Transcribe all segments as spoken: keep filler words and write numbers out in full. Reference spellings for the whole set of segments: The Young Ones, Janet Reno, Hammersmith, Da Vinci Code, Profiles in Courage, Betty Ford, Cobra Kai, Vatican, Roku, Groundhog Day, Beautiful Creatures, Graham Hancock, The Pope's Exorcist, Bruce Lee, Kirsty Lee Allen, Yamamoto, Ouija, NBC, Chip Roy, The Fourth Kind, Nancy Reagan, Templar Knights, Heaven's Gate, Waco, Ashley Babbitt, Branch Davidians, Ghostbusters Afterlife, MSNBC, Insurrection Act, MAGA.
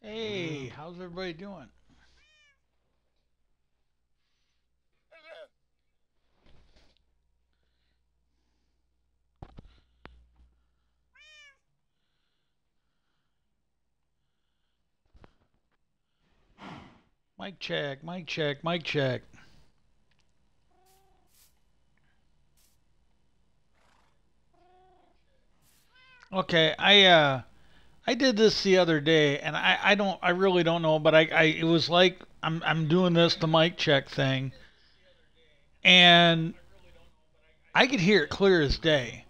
Hey, how's everybody doing? Mic check, mic check, mic check. Okay, I uh I did this the other day, and I, I don't I really don't know, but I, I it was like I'm I'm doing this the mic check thing, and I could hear it clear as day.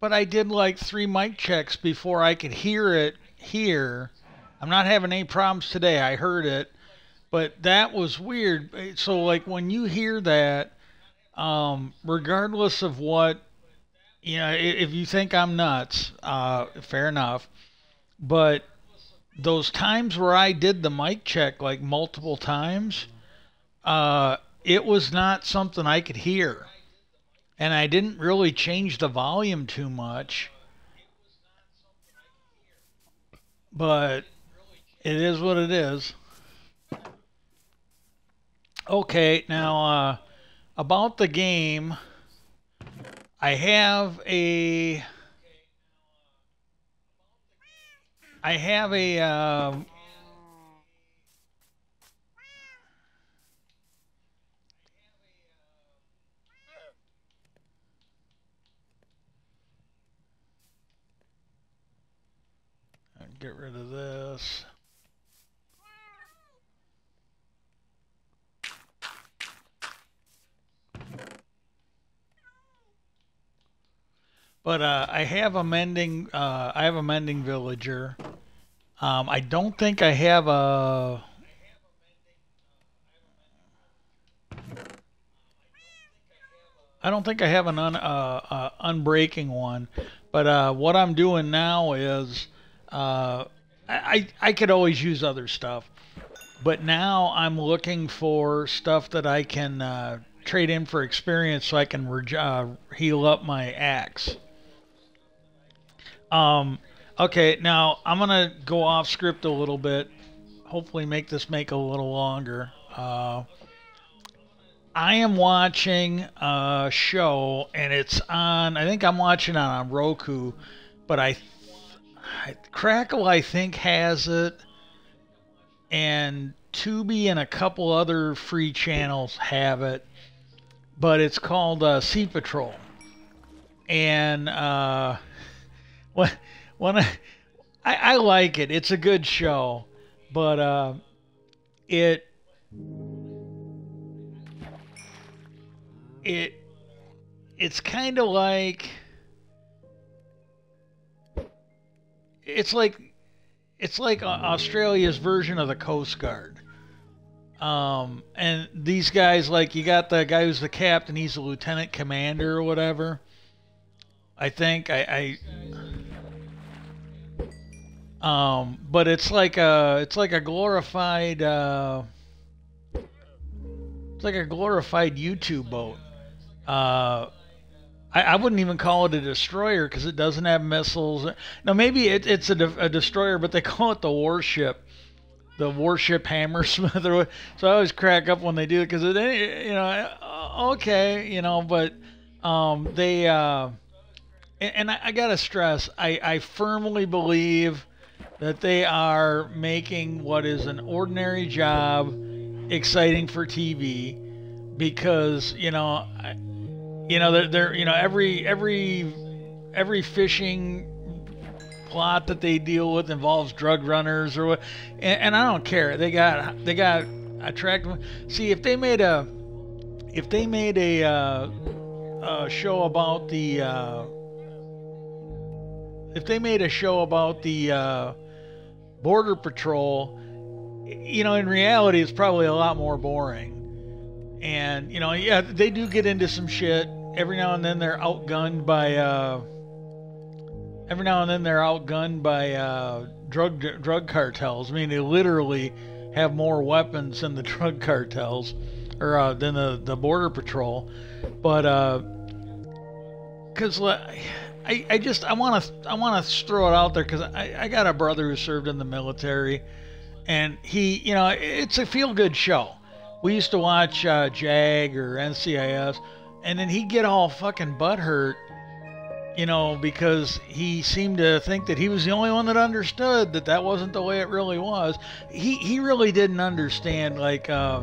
But I did like three mic checks before I could hear it here. I'm not having any problems today. I heard it, but that was weird. So like when you hear that, um, regardless of what. You know, if you think I'm nuts, uh, fair enough. But those times where I did the mic check like multiple times, uh, it was not something I could hear. And I didn't really change the volume too much. But it is what it is. Okay, now uh, about the game... I have a, I have a, uh, get rid of this. But uh, I have a mending. Uh, I have a mending villager. Um, I don't think I have a. I don't think I have an un, uh, uh, unbreaking one. But uh, what I'm doing now is, uh, I I could always use other stuff, but now I'm looking for stuff that I can uh, trade in for experience, so I can re uh, heal up my axe. Um, okay, now I'm going to go off script a little bit, hopefully make this make a little longer. Uh, I am watching a show, and it's on, I think I'm watching it on Roku, but I, th I Crackle I think has it, and Tubi and a couple other free channels have it, but it's called uh, Sea Patrol. And, uh... When, when I, I, I like it. It's a good show, but uh, it it it's kind of like it's like it's like Australia's version of the Coast Guard. Um, and these guys, like you got the guy who's the captain, he's a lieutenant commander or whatever. I think I. I Um, but it's like a it's like a glorified uh, it's like a glorified YouTube boat. Uh, I, I wouldn't even call it a destroyer because it doesn't have missiles. Now maybe it, it's a, de a destroyer, but they call it the warship, the warship Hammersmith. So I always crack up when they do it because it ain't, you know, okay, you know, but um, they uh, and, and I, I gotta stress, I I firmly believe that they are making what is an ordinary job exciting for T V, because you know, you know they're, they're you know every every every fishing plot that they deal with involves drug runners or what, and, and I don't care. They got they got attractive. See if they made a if they made a, uh, a show about the uh, if they made a show about the uh, Border Patrol, you know, in reality, it's probably a lot more boring. And, you know, yeah, they do get into some shit. Every now and then they're outgunned by, uh, every now and then they're outgunned by uh, drug drug cartels. I mean, they literally have more weapons than the drug cartels, or uh, than the, the Border Patrol. But, uh, because, I, I just, I want to, I want to throw it out there because I, I got a brother who served in the military, and he, you know, it's a feel-good show. We used to watch uh, JAG or N C I S, and then he'd get all fucking butthurt, you know, because he seemed to think that he was the only one that understood that that wasn't the way it really was. He, he really didn't understand, like, uh,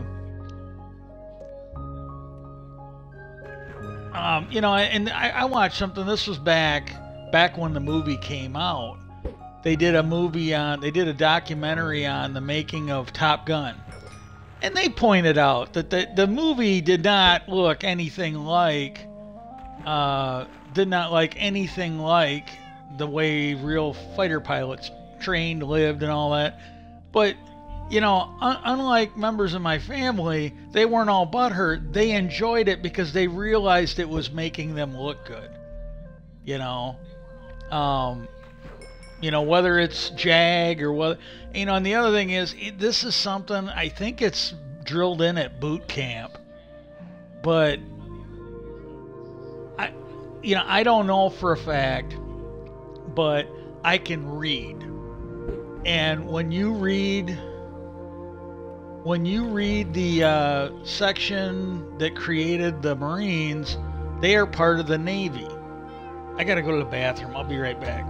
Um, you know, and I, I watched something. This was back back when the movie came out. They did a movie on, they did a documentary on the making of Top Gun. And they pointed out that the, the movie did not look anything like, uh, did not like anything like the way real fighter pilots trained, lived, and all that. But, you know, un unlike members of my family, they weren't all butthurt. They enjoyed it because they realized it was making them look good. You know, um, you know, whether it's JAG or whether, you know, and the other thing is, it, this is something, I think it's drilled in at boot camp, but I, you know, I don't know for a fact, but I can read. And when you read, when you read the uh, section that created the Marines, they are part of the Navy. I gotta go to the bathroom. I'll be right back.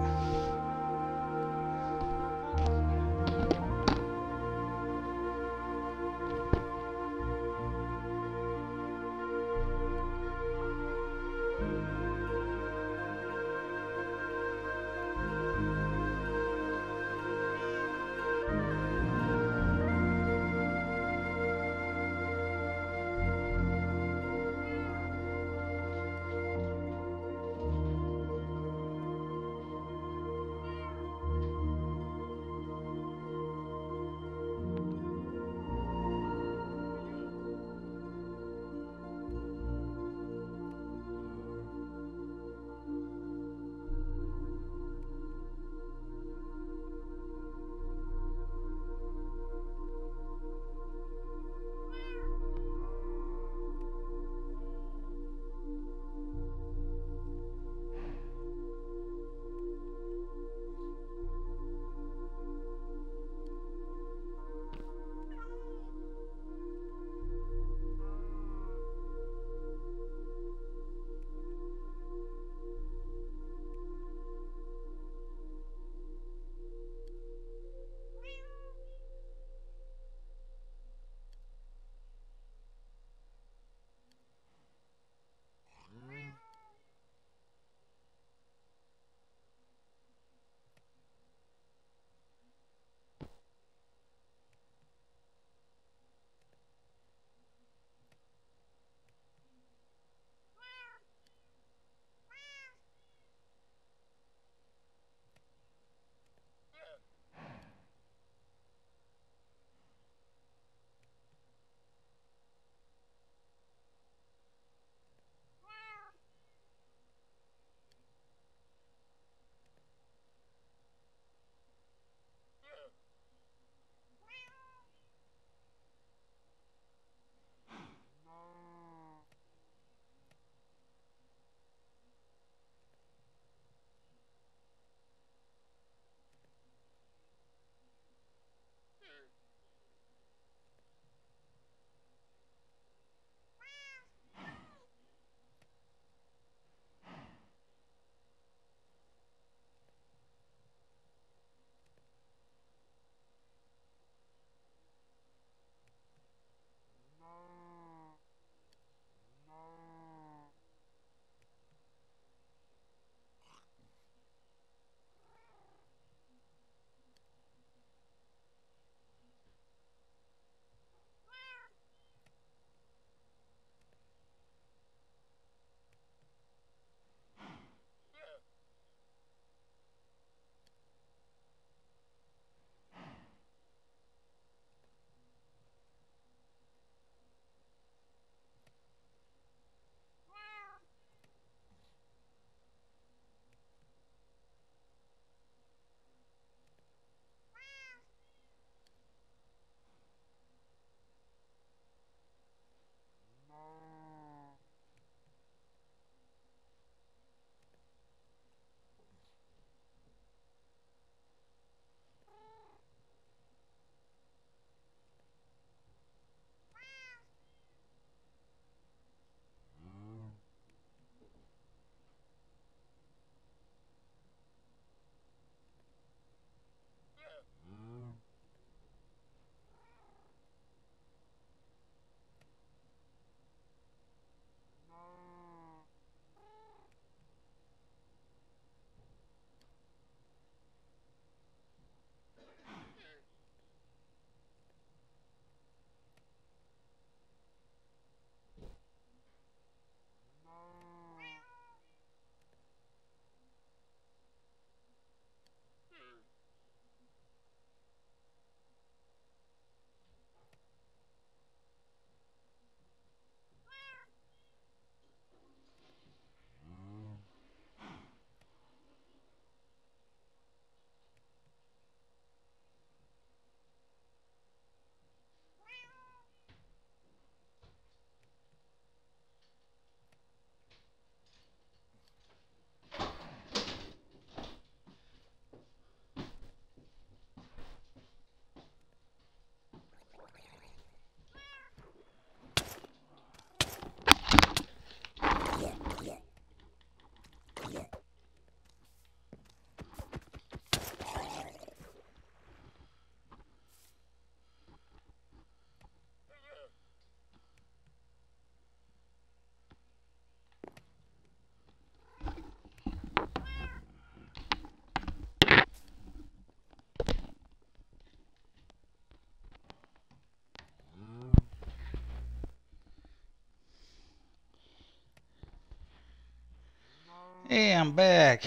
I'm back.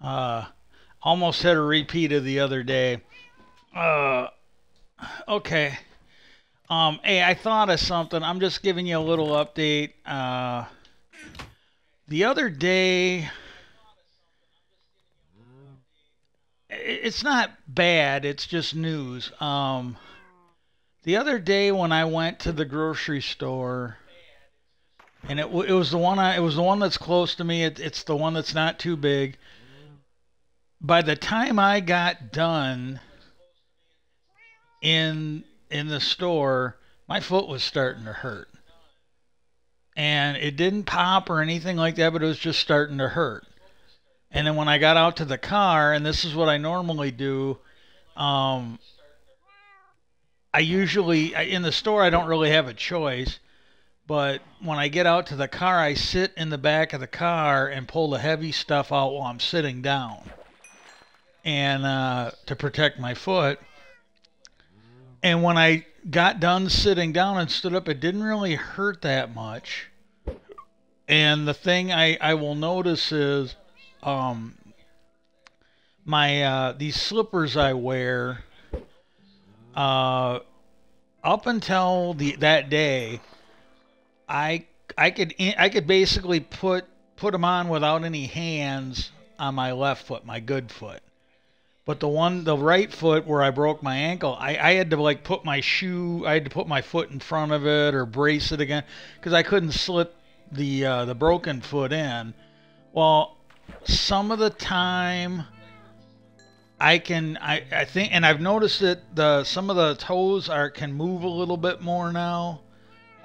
Uh, almost had a repeat of the other day. Uh, okay. Um, hey, I thought of something. I'm just giving you a little update. Uh, the other day, it's not bad. It's just news. Um, the other day when I went to the grocery store, and it it was the one I it was the one that's close to me. It, it's the one that's not too big. By the time I got done in in the store, my foot was starting to hurt, and it didn't pop or anything like that, but it was just starting to hurt. And then when I got out to the car, and this is what I normally do, um, I usually, in the store, I don't really have a choice, but when I get out to the car, I sit in the back of the car and pull the heavy stuff out while I'm sitting down, and uh, to protect my foot. And when I got done sitting down and stood up, it didn't really hurt that much. And the thing I, I will notice is, Um, my, uh, these slippers I wear, uh, up until the, that day, I, I could, I could basically put, put them on without any hands on my left foot, my good foot. But the one, the right foot where I broke my ankle, I, I had to like put my shoe, I had to put my foot in front of it or brace it again, 'cause I couldn't slip the, uh, the broken foot in. Well, some of the time I can, I, I think, and I've noticed that the, some of the toes are, can move a little bit more now.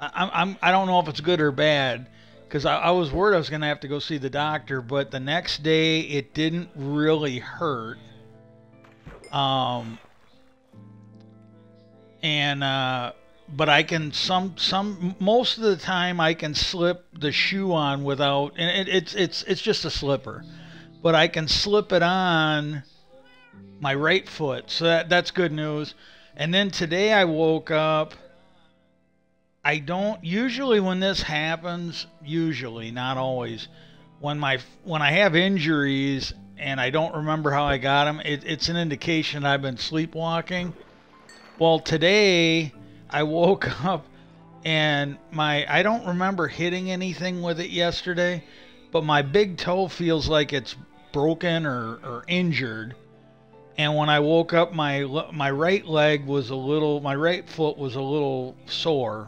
I, I'm, I don't know if it's good or bad, because I, I was worried I was going to have to go see the doctor, but the next day it didn't really hurt. Um, and, uh, but I can some some most of the time I can slip the shoe on without, and it, it's it's it's just a slipper, but I can slip it on my right foot, so that that's good news. And then today I woke up. I don't usually when this happens, usually not always, when my when I have injuries and I don't remember how I got them, it, it's an indication I've been sleepwalking. Well, today I woke up and my, I don't remember hitting anything with it yesterday, but my big toe feels like it's broken or, or injured. And when I woke up, my, my right leg was a little, my right foot was a little sore.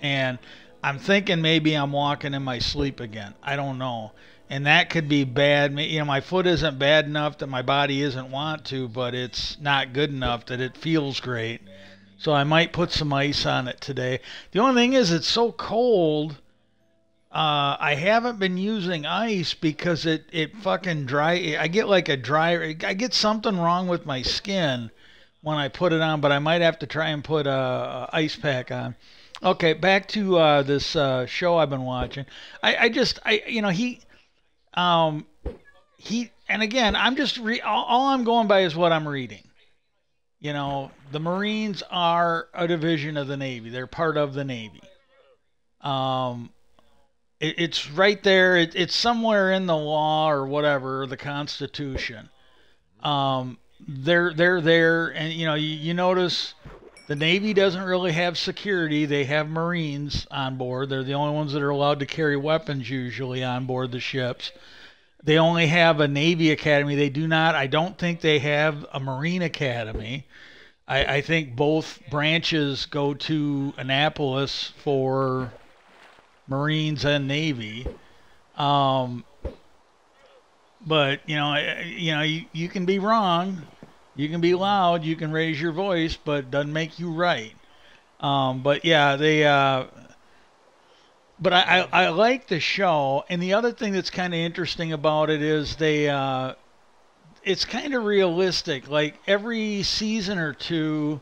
And I'm thinking maybe I'm walking in my sleep again. I don't know. And that could be bad. You know, my foot isn't bad enough that my body doesn't want to, but it's not good enough that it feels great. So I might put some ice on it today. The only thing is it's so cold, uh, I haven't been using ice because it, it fucking dry. I get like a dry, I get something wrong with my skin when I put it on, but I might have to try and put a, a ice pack on. Okay, back to uh, this uh, show I've been watching. I, I just, I you know, he, um, he, and again, I'm just, re all, all I'm going by is what I'm reading. You know, the Marines are a division of the Navy. They're part of the Navy. Um, it, it's right there. It, it's somewhere in the law or whatever, the Constitution. Um, they're they're there, and you know, you, you notice the Navy doesn't really have security. They have Marines on board. They're the only ones that are allowed to carry weapons usually on board the ships. They only have a Navy Academy. They do not, I don't think they have a Marine Academy. I, I think both branches go to Annapolis for Marines and Navy. Um, but, you know, you, know you, you can be wrong. You can be loud. You can raise your voice, but it doesn't make you right. Um, but, yeah, they... Uh, But I, I, I like the show, and the other thing that's kind of interesting about it is they, uh, it's kind of realistic. Like every season or two,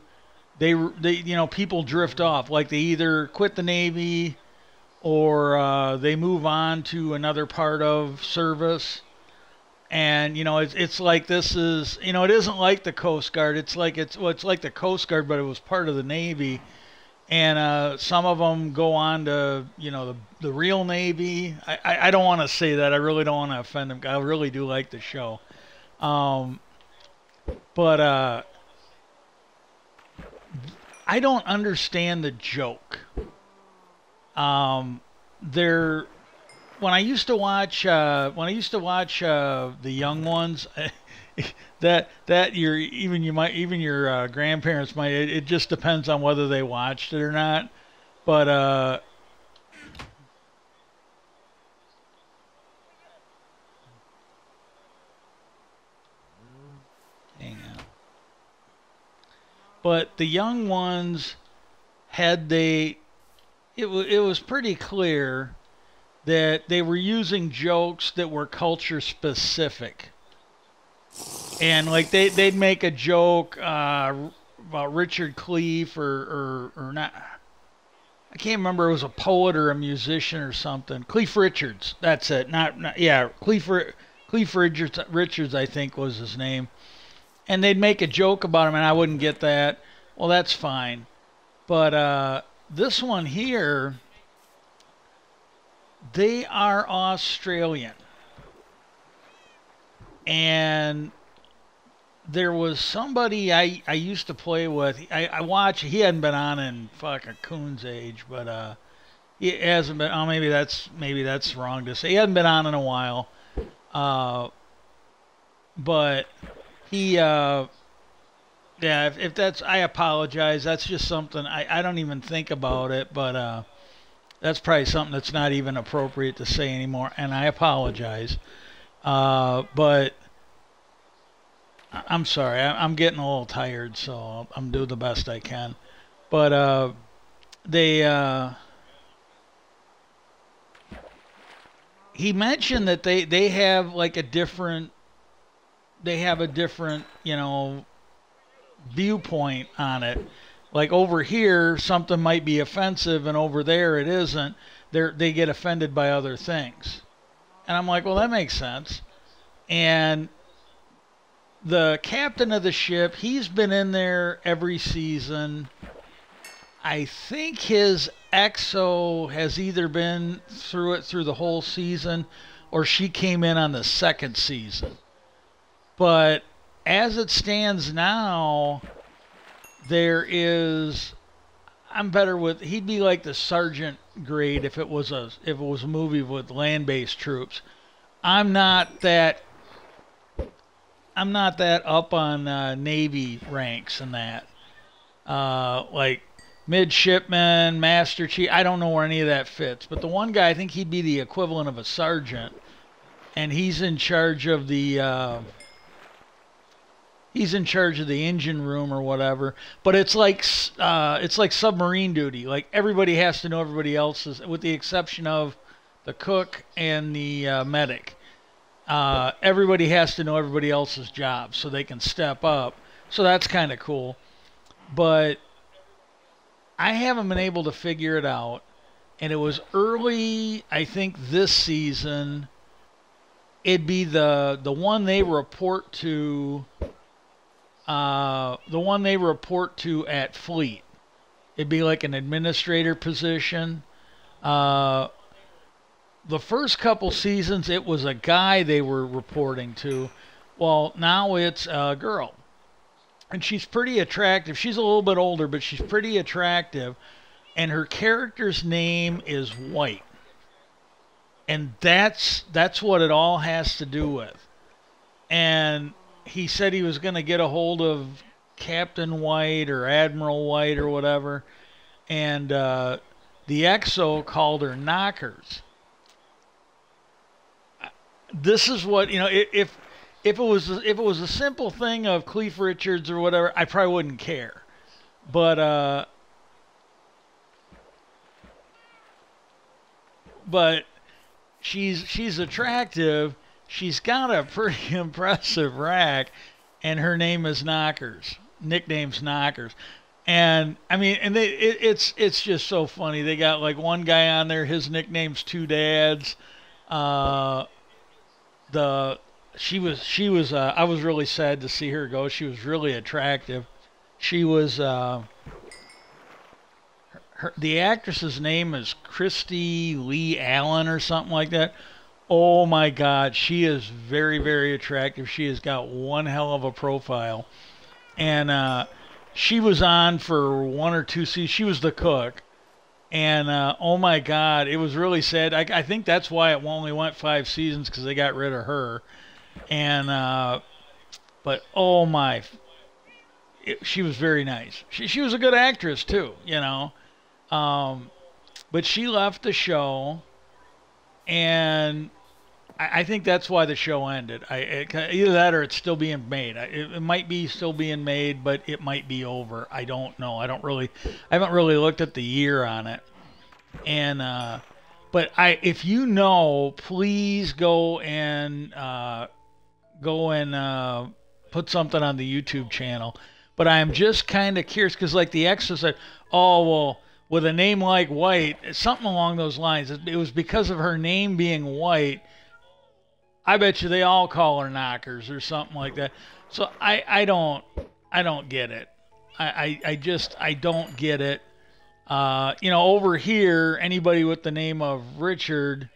they, they, you know, people drift off. Like they either quit the Navy, or uh, they move on to another part of service. And you know, it's it's like this is, you know, it isn't like the Coast Guard. It's like it's well, it's like the Coast Guard, but it was part of the Navy. And uh, some of them go on to, you know, the, the real Navy. I, I, I don't want to say that. I really don't want to offend them. I really do like the show. Um, but uh, I don't understand the joke. Um, they're... When I used to watch, uh, when I used to watch uh, The Young Ones, that that your even you might even your uh, grandparents might. It, it just depends on whether they watched it or not. But uh, hang on. But The Young Ones, had they, it was it was pretty clear that they were using jokes that were culture specific. And like they, they'd make a joke uh, about Richard Cleef or, or, or not. I can't remember. It was a poet or a musician or something. Cleef Richards. That's it. Not, not yeah. Cleef, Cleef Richards, Richards, I think was his name. And they'd make a joke about him and I wouldn't get that. Well, that's fine. But uh, this one here, they are Australian, and there was somebody I, I used to play with. I, I watched, he hadn't been on in fuck a coon's age, but uh, he hasn't been. Oh, maybe that's maybe that's wrong to say. He hadn't been on in a while, uh, but he, uh, yeah. If, if that's, I apologize. That's just something I I don't even think about it, but uh. That's probably something that's not even appropriate to say anymore, and I apologize. Uh, but I'm sorry, I'm getting a little tired, so I'm doing the best I can. But uh, they, uh, he mentioned that they they have like a different, they have a different, you know, viewpoint on it. Like over here, something might be offensive, and over there it isn't. They're, they get offended by other things. And I'm like, well, that makes sense. And the captain of the ship, he's been in there every season. I think his exo has either been through it through the whole season, or she came in on the second season. But as it stands now... There is, I'm better with, he'd be like the sergeant grade if it was a if it was a movie with land-based troops. I'm not that I'm not that up on uh, Navy ranks and that. Uh, like midshipman, master chief, I don't know where any of that fits. But the one guy, I think he'd be the equivalent of a sergeant, and he's in charge of the uh, he's in charge of the engine room or whatever, but it's like uh, it's like submarine duty. Like everybody has to know everybody else's, with the exception of the cook and the uh, medic. Uh, everybody has to know everybody else's job so they can step up. So that's kind of cool. But I haven't been able to figure it out, and it was early, I think, this season. It'd be the the one they report to. Uh, the one they report to at Fleet. It'd be like an administrator position. Uh, the first couple seasons, it was a guy they were reporting to. Well, now it's a girl. And she's pretty attractive. She's a little bit older, but she's pretty attractive. And her character's name is White. And that's, that's what it all has to do with. And... he said he was going to get a hold of Captain White or Admiral White or whatever. And uh, the X O called her knockers. This is what, you know, if, if it was, if it was a simple thing of Cleef Richards or whatever, I probably wouldn't care. But, uh, but she's, she's attractive. She's got a pretty impressive rack, and her name is Knockers. Nickname's Knockers. And I mean, and they, it, it's it's just so funny. They got like one guy on there. His nickname's Two Dads. Uh, the she was she was uh, I was really sad to see her go. She was really attractive. She was uh, her, the actress's name is Kirsty Lee Allen or something like that. Oh my God, she is very, very attractive. She has got one hell of a profile. And uh, she was on for one or two seasons. She was the cook. And uh, oh my God, it was really sad. I, I think that's why it only went five seasons, because they got rid of her. And uh, but oh my, it, she was very nice. She she was a good actress too, you know. Um, but she left the show, and I, I think that's why the show ended. I it, either that or it's still being made. I, it, it might be still being made, but it might be over. I don't know. I don't really. I haven't really looked at the year on it. And uh, but I, if you know, please go and uh, go and uh, put something on the YouTube channel. But I am just kind of curious, because like the extra said, oh well. With a name like White, something along those lines. It was because of her name being White. I bet you they all call her Knockers or something like that. So I, I don't, I don't get it. I, I, I just, I don't get it. Uh, you know, over here, anybody with the name of Richard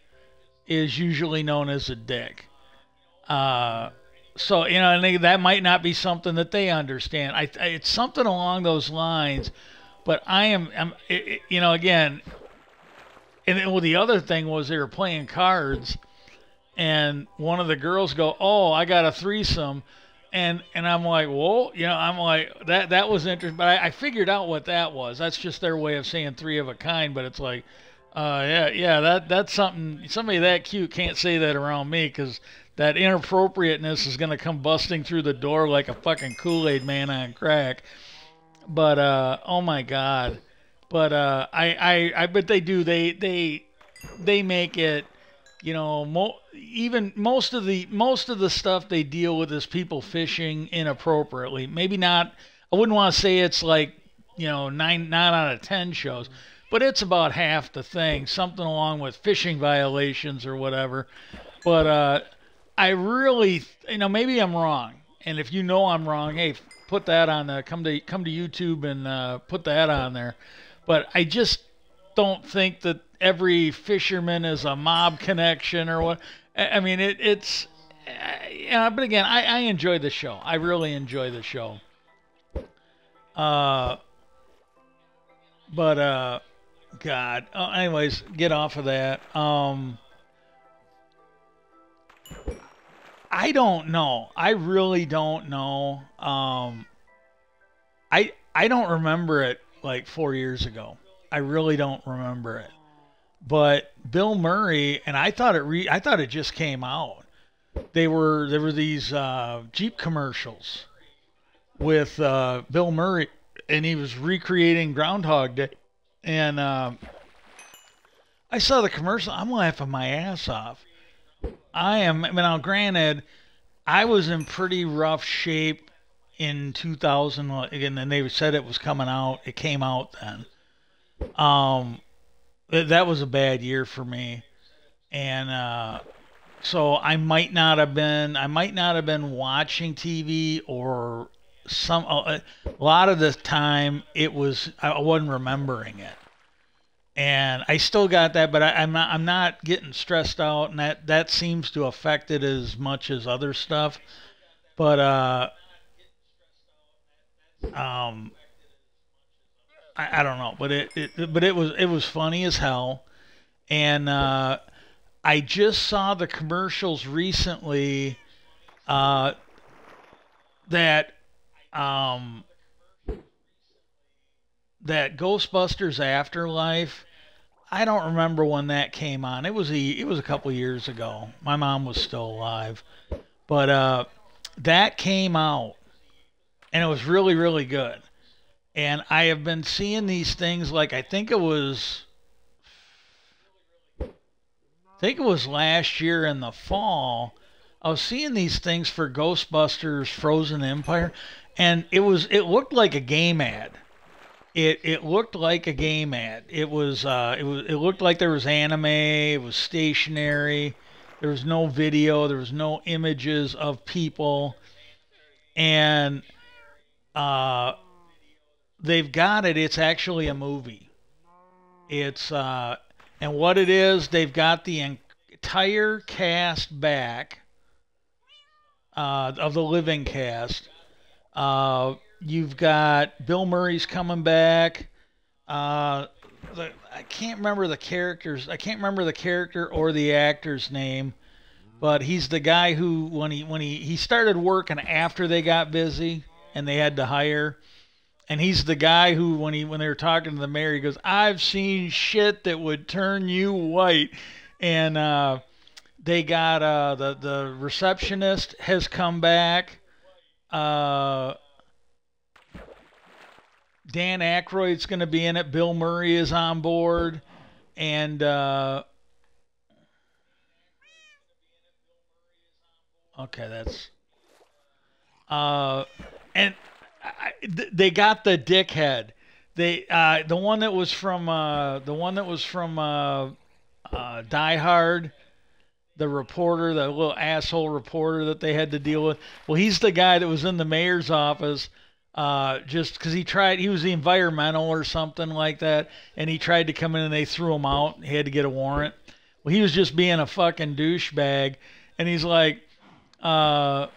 is usually known as a dick. Uh, so you know, and they, that might not be something that they understand. I, I it's something along those lines. But I am, I'm, it, it, you know, again, and it, well, the other thing was they were playing cards, and one of the girls go, "Oh, I got a threesome," and and I'm like, "Whoa," you know, I'm like, that that was interesting. But I, I figured out what that was. That's just their way of saying three of a kind. But it's like, uh, yeah, yeah, that that's something. Somebody that cute can't say that around me, because that inappropriateness is gonna come busting through the door like a fucking Kool-Aid man on crack. But uh, oh my God! But uh, I, I, I bet they do. They, they, they make it. You know, mo- even most of the most of the stuff they deal with is people fishing inappropriately. Maybe not. I wouldn't want to say it's like, you know, nine nine out of ten shows, but it's about half the thing. Something along with fishing violations or whatever. But uh, I really, you know, maybe I'm wrong. And if you know I'm wrong, hey. Put that on the come to come to YouTube and uh, put that on there. But I just don't think that every fisherman is a mob connection or what. I mean, it, it's. Uh, but again, I, I enjoy the show. I really enjoy the show. Uh. But uh, God. Uh, anyways, get off of that. Um. I don't know. I really don't know. Um, I I don't remember it like four years ago. I really don't remember it. But Bill Murray, and I thought it re- I thought it just came out. They were there were these uh, Jeep commercials with uh, Bill Murray, and he was recreating Groundhog Day. And uh, I saw the commercial. I'm laughing my ass off. I am, I mean, now granted, I was in pretty rough shape in two thousand, and then they said it was coming out, it came out then. Um, that was a bad year for me, and uh, so I might not have been, I might not have been watching T V or some, a lot of the time it was, I wasn't remembering it. And I still got that, but I, I'm not. I'm not getting stressed out, and that, that seems to affect it as much as other stuff. But uh, um, I, I don't know. But it, it, but it was, it was funny as hell, and uh, I just saw the commercials recently. Uh, that um. That Ghostbusters Afterlife, I don't remember when that came on. It was a it was a couple years ago. My mom was still alive, but uh, that came out, and it was really really good. And I have been seeing these things like I think it was, I think it was last year in the fall. I was seeing these things for Ghostbusters Frozen Empire, and it was it looked like a game ad. It it looked like a game ad. It was uh it was it looked like there was anime. It was stationary. There was no video. There was no images of people, and uh, they've got it. It's actually a movie. It's uh, and what it is, they've got the entire cast back uh, of the living cast. Uh, you've got Bill Murray's coming back. Uh, the, I can't remember the characters. I can't remember the character or the actor's name, but he's the guy who when he when he he started working after they got busy and they had to hire. And he's the guy who, when he when they were talking to the mayor, he goes, "I've seen shit that would turn you white." And uh, they got uh, the the receptionist has come back. Uh, Dan Aykroyd's going to be in it. Bill Murray is on board, and uh, okay, that's uh, and. I, they got the dickhead. They uh, the one that was from uh, the one that was from uh, uh, Die Hard, the reporter, the little asshole reporter that they had to deal with. Well, he's the guy that was in the mayor's office uh, just because he tried. He was the environmental or something like that, and he tried to come in and they threw him out. He had to get a warrant. Well, he was just being a fucking douchebag, and he's like, uh,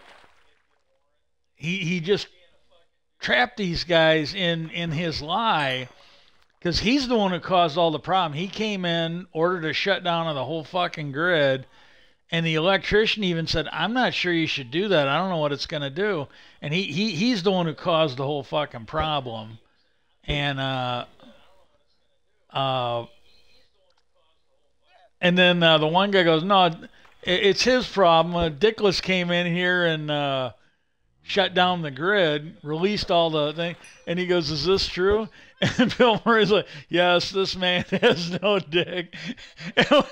he he just. trapped these guys in in his lie, because he's the one who caused all the problem. He came in, ordered a shutdown of the whole fucking grid, and the electrician even said, "I'm not sure you should do that. I don't know what it's going to do." And he he he's the one who caused the whole fucking problem. And uh uh and then uh, the one guy goes, "No, it, it's his problem. Uh, Dickless came in here and uh shut down the grid, released all the thing." And he goes, "Is this true?" And Bill Murray's like, "Yes, this man has no dick." And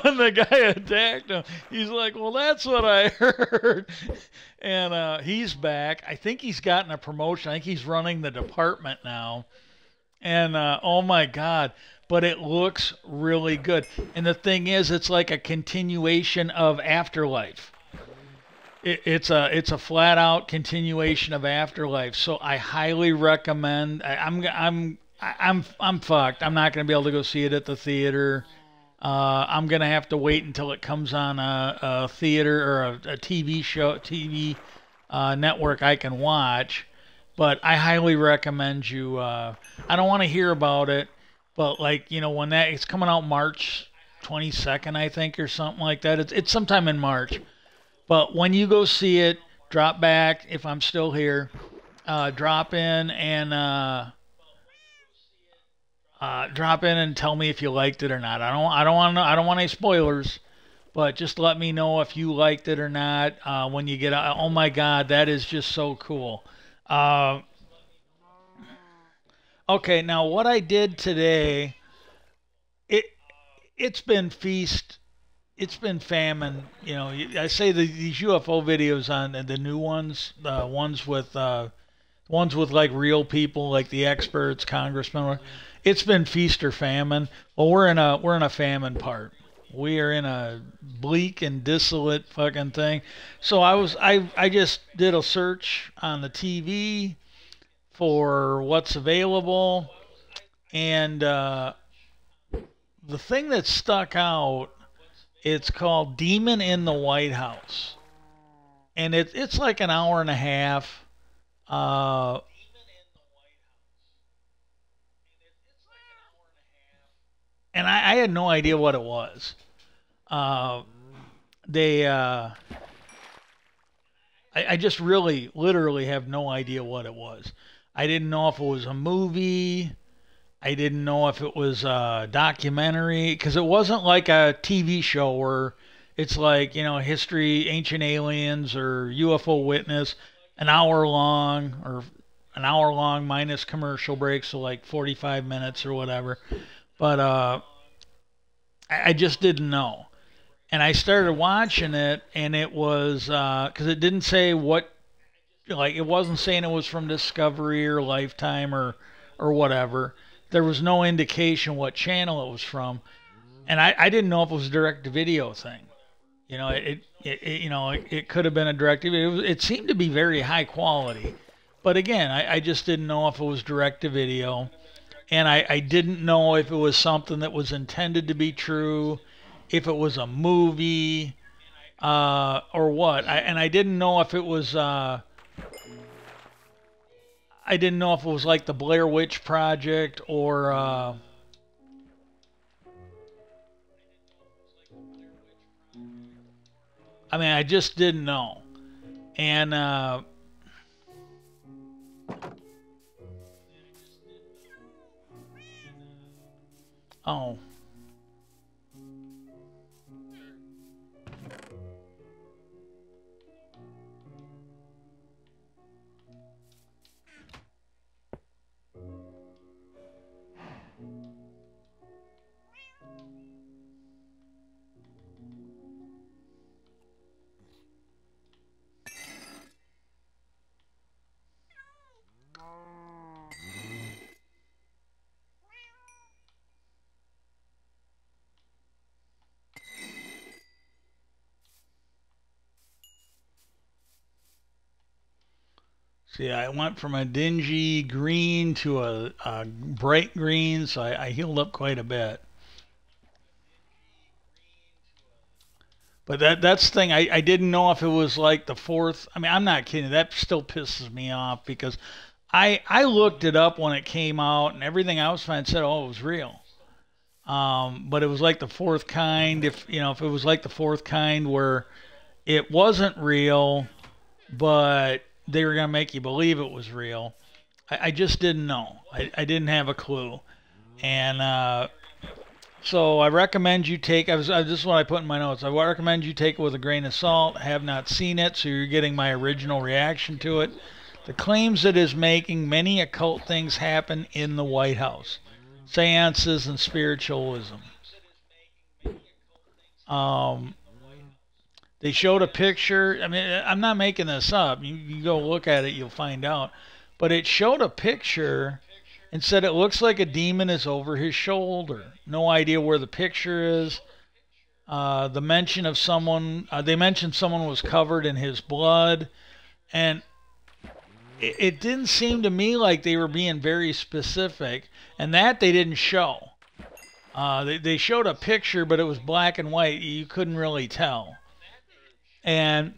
when the guy attacked him, he's like, "Well, that's what I heard." And uh, he's back. I think he's gotten a promotion. I think he's running the department now. And uh, oh my God, but it looks really good. And the thing is, it's like a continuation of Afterlife. It's a it's a flat out continuation of Afterlife, so I highly recommend. I, I'm I'm I'm I'm fucked. I'm not gonna be able to go see it at the theater. Uh, I'm gonna have to wait until it comes on a, a theater or a, a T V show, T V uh, network I can watch. But I highly recommend you. Uh, I don't want to hear about it, but like you know when that it's coming out March twenty-second, I think, or something like that. It's it's sometime in March. But when you go see it, drop back, if I'm still here, uh, drop in and uh, uh, drop in and tell me if you liked it or not. I don't, I don't want, I don't want any spoilers, but just let me know if you liked it or not uh, when you get. Uh, oh my God, that is just so cool. Uh, okay, now what I did today, it it's been feast. It's been famine, you know. I say the, these U F O videos on the new ones, the uh, ones with, uh, ones with like real people, like the experts, congressmen. It's been feast or famine. Well, we're in a we're in a famine part. We are in a bleak and desolate fucking thing. So I was I I just did a search on the T V for what's available, and uh, the thing that stuck out. It's called Demon in the White House, and it, it's like an hour and a half. Uh, and I, I had no idea what it was. Uh, they, uh, I, I just really, literally have no idea what it was. I didn't know if it was a movie. I didn't know if it was a documentary, because it wasn't like a T V show where it's like, you know, history, ancient aliens, or U F O witness, an hour long, or an hour long minus commercial breaks, so like forty-five minutes or whatever. But uh, I, I just didn't know. And I started watching it, and it was, uh, because it didn't say what, like it wasn't saying it was from Discovery or Lifetime or, or whatever. There was no indication what channel it was from, and I, I didn't know if it was a direct-to-video thing. You know, it, it, it you know it, it could have been a direct-to-video. It, was, it seemed to be very high quality, but again, I, I just didn't know if it was direct-to-video. and I, I didn't know if it was something that was intended to be true, if it was a movie, uh, or what. I, and I didn't know if it was... Uh, I didn't know if it was like the Blair Witch Project or... Uh, I mean, I just didn't know. And... Uh, oh. See, I went from a dingy green to a, a bright green, so I, I healed up quite a bit. But that that's the thing. I, I didn't know if it was like the fourth. I mean, I'm not kidding. That still pisses me off because I, I looked it up when it came out and everything else, and I said, oh, it was real. Um, but it was like the fourth kind. If, you know, if it was like the fourth kind where it wasn't real, but... they were going to make you believe it was real. I, I just didn't know. I, I didn't have a clue. And uh, so I recommend you take, I was, I, this is what I put in my notes, I recommend you take it with a grain of salt. I have not seen it, so you're getting my original reaction to it. The claims it is making, many occult things happen in the White House. Seances and spiritualism. Um... They showed a picture. I mean, I'm not making this up. You, you go look at it, you'll find out. But it showed a picture and said it looks like a demon is over his shoulder. No idea where the picture is. Uh, the mention of someone, uh, they mentioned someone was covered in his blood. And it, it didn't seem to me like they were being very specific. And that they didn't show. Uh, they, they showed a picture, but it was black and white. You couldn't really tell. And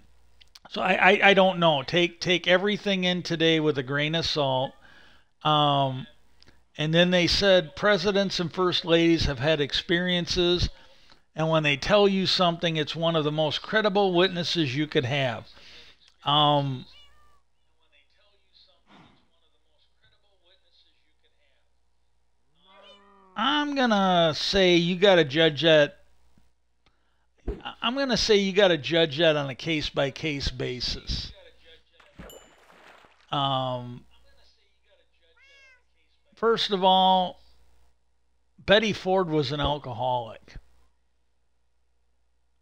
so I, I, I don't know. Take take everything in today with a grain of salt. Um, and then they said presidents and first ladies have had experiences. And when they tell you something, it's one of the most credible witnesses you could have. Um, I'm going to say you got to judge that. I'm going to say you got to judge that on a case-by-case -case basis. Um, first of all, Betty Ford was an alcoholic.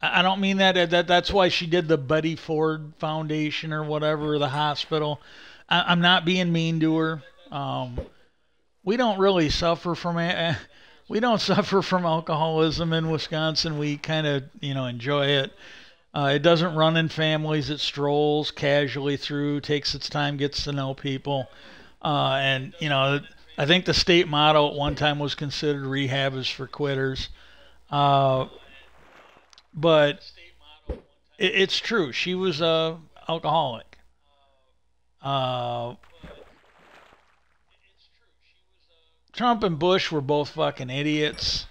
I don't mean that, that that's why she did the Betty Ford Foundation or whatever, the hospital. I, I'm not being mean to her. Um, we don't really suffer from it. We don't suffer from alcoholism in Wisconsin. We kind of, you know, enjoy it. Uh, it doesn't run in families. It strolls casually through, takes its time, gets to know people. Uh, and, you know, I think the state motto at one time was considered rehab is for quitters. Uh, but it, it's true. She was a alcoholic. Uh Trump and Bush were both fucking idiots.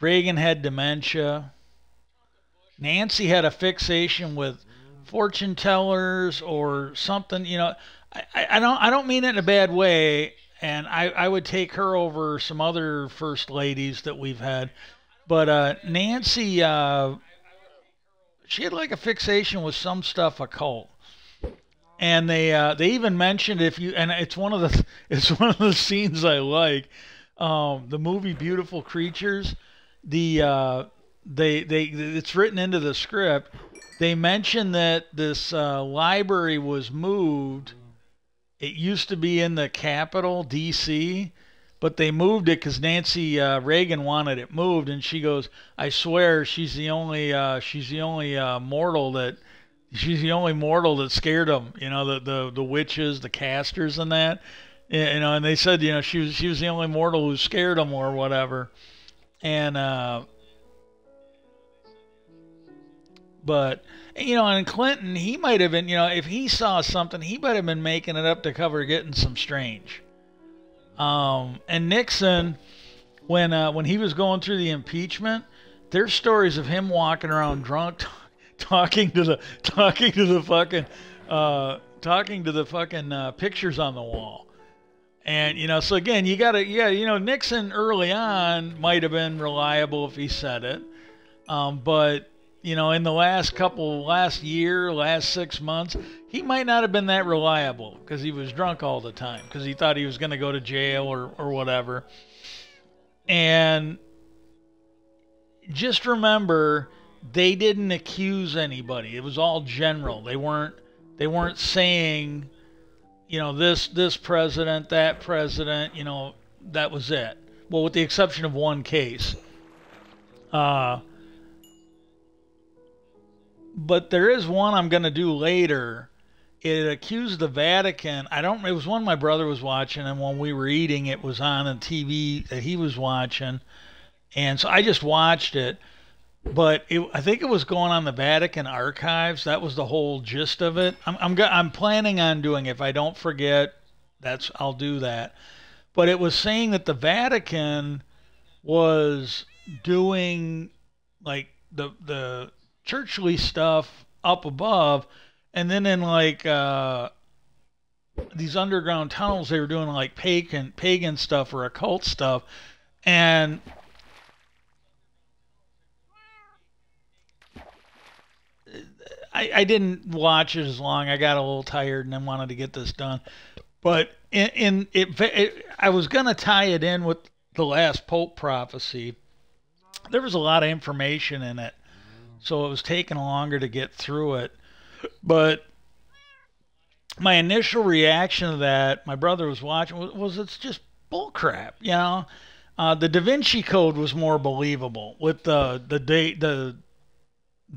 Reagan had dementia. Nancy had a fixation with fortune tellers or something. You know, I, I don't I don't mean it in a bad way, and I, I would take her over some other first ladies that we've had. But uh, Nancy, uh, she had like a fixation with some stuff occult. And they uh, they even mentioned if you and it's one of the it's one of the scenes I like, um, the movie Beautiful Creatures, the uh, they they it's written into the script. They mention that this uh, library was moved. It used to be in the Capitol, D C, but they moved it because Nancy uh, Reagan wanted it moved, and she goes, "I swear, she's the only uh, she's the only uh, mortal that." She's the only mortal that scared them, you know, the, the, the witches, the casters and that. you know, and they said, you know, she was she was the only mortal who scared them or whatever. And uh, but you know, and Clinton, he might have been, you know, if he saw something, he might have been making it up to cover getting some strange. Um, and Nixon, when uh, when he was going through the impeachment, there's stories of him walking around drunk, t talking to the talking to the fucking uh, talking to the fucking uh, pictures on the wall. And, you know, so again, you got to, yeah, you know, Nixon early on might have been reliable if he said it. Um, but, you know, in the last couple, last year, last six months, he might not have been that reliable because he was drunk all the time because he thought he was going to go to jail or, or whatever. And just remember, they didn't accuse anybody. It was all general. They weren't, they weren't saying, you know, this this president, that president, you know, that was it. Well, with the exception of one case. Uh, but there is one I'm going to do later. It accused the Vatican. I don't, it was one my brother was watching, and when we were eating, it was on a T V that he was watching. And so I just watched it. But it, I think it was going on the Vatican archives. That was the whole gist of it. I'm I'm, I'm planning on doing it. If I don't forget, that's I'll do that. But it was saying that the Vatican was doing like the the churchly stuff up above, and then in like uh, these underground tunnels, they were doing like pagan pagan stuff or occult stuff, and I, I didn't watch it as long. I got a little tired and I wanted to get this done. But in, in it, it, I was going to tie it in with the last Pope prophecy. There was a lot of information in it, so it was taking longer to get through it. But my initial reaction to that, my brother was watching, was, was it's just bullcrap, you know. Uh, the Da Vinci Code was more believable with the the date the.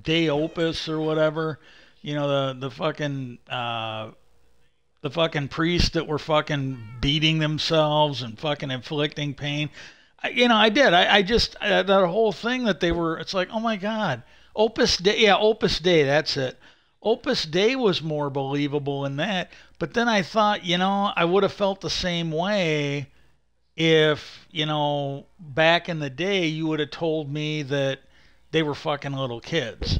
Day Opus or whatever, you know, the the fucking uh, the fucking priests that were fucking beating themselves and fucking inflicting pain. I, you know, I did. I, I just I, that whole thing that they were. It's like, oh my god, Opus Dei. Yeah, Opus Dei. That's it. Opus Dei was more believable in that. But then I thought, you know, I would have felt the same way if, you know, back in the day you would have told me that they were fucking little kids.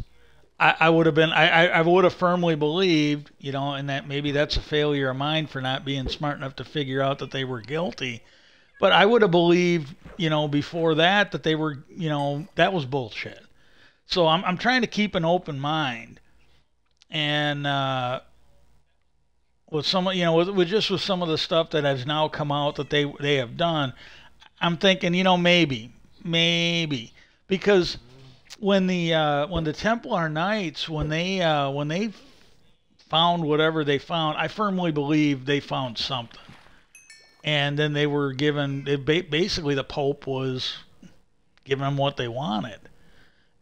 I, I would have been, I, I would have firmly believed, you know, and that maybe that's a failure of mine for not being smart enough to figure out that they were guilty. But I would have believed, you know, before that, that they were, you know, that was bullshit. So I'm, I'm trying to keep an open mind. And uh, with some, you know, with, with just with some of the stuff that has now come out that they, they have done, I'm thinking, you know, maybe, maybe. Because when the uh, when the Templar Knights, when they uh, when they found whatever they found, I firmly believe they found something, and then they were given it, basically the Pope was giving them what they wanted.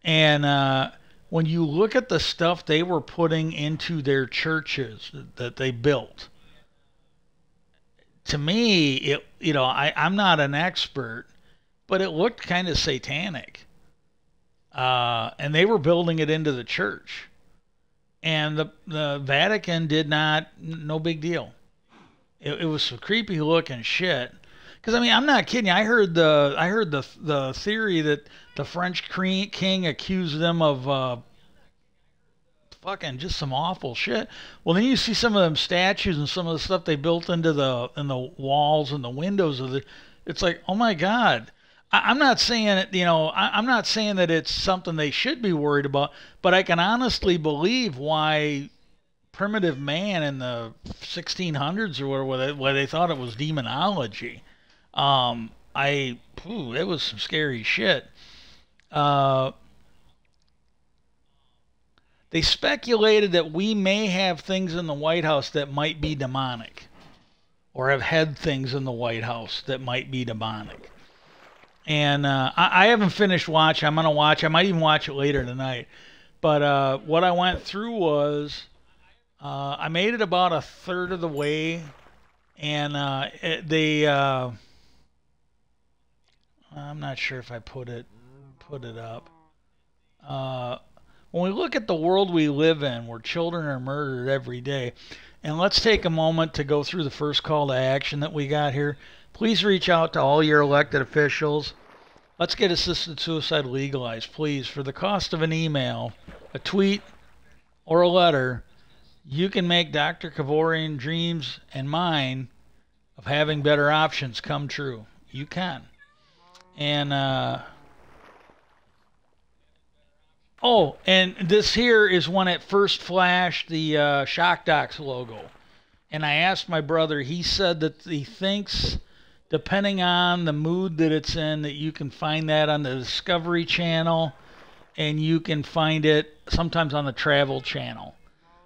And uh, when you look at the stuff they were putting into their churches that they built, to me, it you know I I'm not an expert, but it looked kind of satanic. Uh, and they were building it into the church, and the the Vatican did not. No big deal. It, it was some creepy looking shit. Because I mean, I'm not kidding. I heard the I heard the the theory that the French king accused them of uh, fucking just some awful shit. Well, then you see some of them statues and some of the stuff they built into the in the walls and the windows of the. It's like, oh my god. I'm not saying it, you know, I'm not saying that it's something they should be worried about, but I can honestly believe why primitive man in the sixteen hundreds or whatever, where they thought it was demonology. Um, I, ooh, it was some scary shit. Uh, they speculated that we may have things in the White House that might be demonic, or have had things in the White House that might be demonic. And uh, I, I haven't finished watching. I'm going to watch. I might even watch it later tonight. But uh, what I went through was uh, I made it about a third of the way. And uh, they, uh, I'm not sure if I put it, put it up. Uh, when we look at the world we live in, where children are murdered every day, and let's take a moment to go through the first call to action that we got here. Please reach out to all your elected officials. Let's get assisted suicide legalized, please. For the cost of an email, a tweet, or a letter, you can make Doctor Kavorian's dreams and mine of having better options come true. You can. And, uh... oh, and this here is when it first flashed the uh, Shock Docs logo. And I asked my brother, he said that he thinks, depending on the mood that it's in, that you can find that on the Discovery Channel, and you can find it sometimes on the Travel Channel.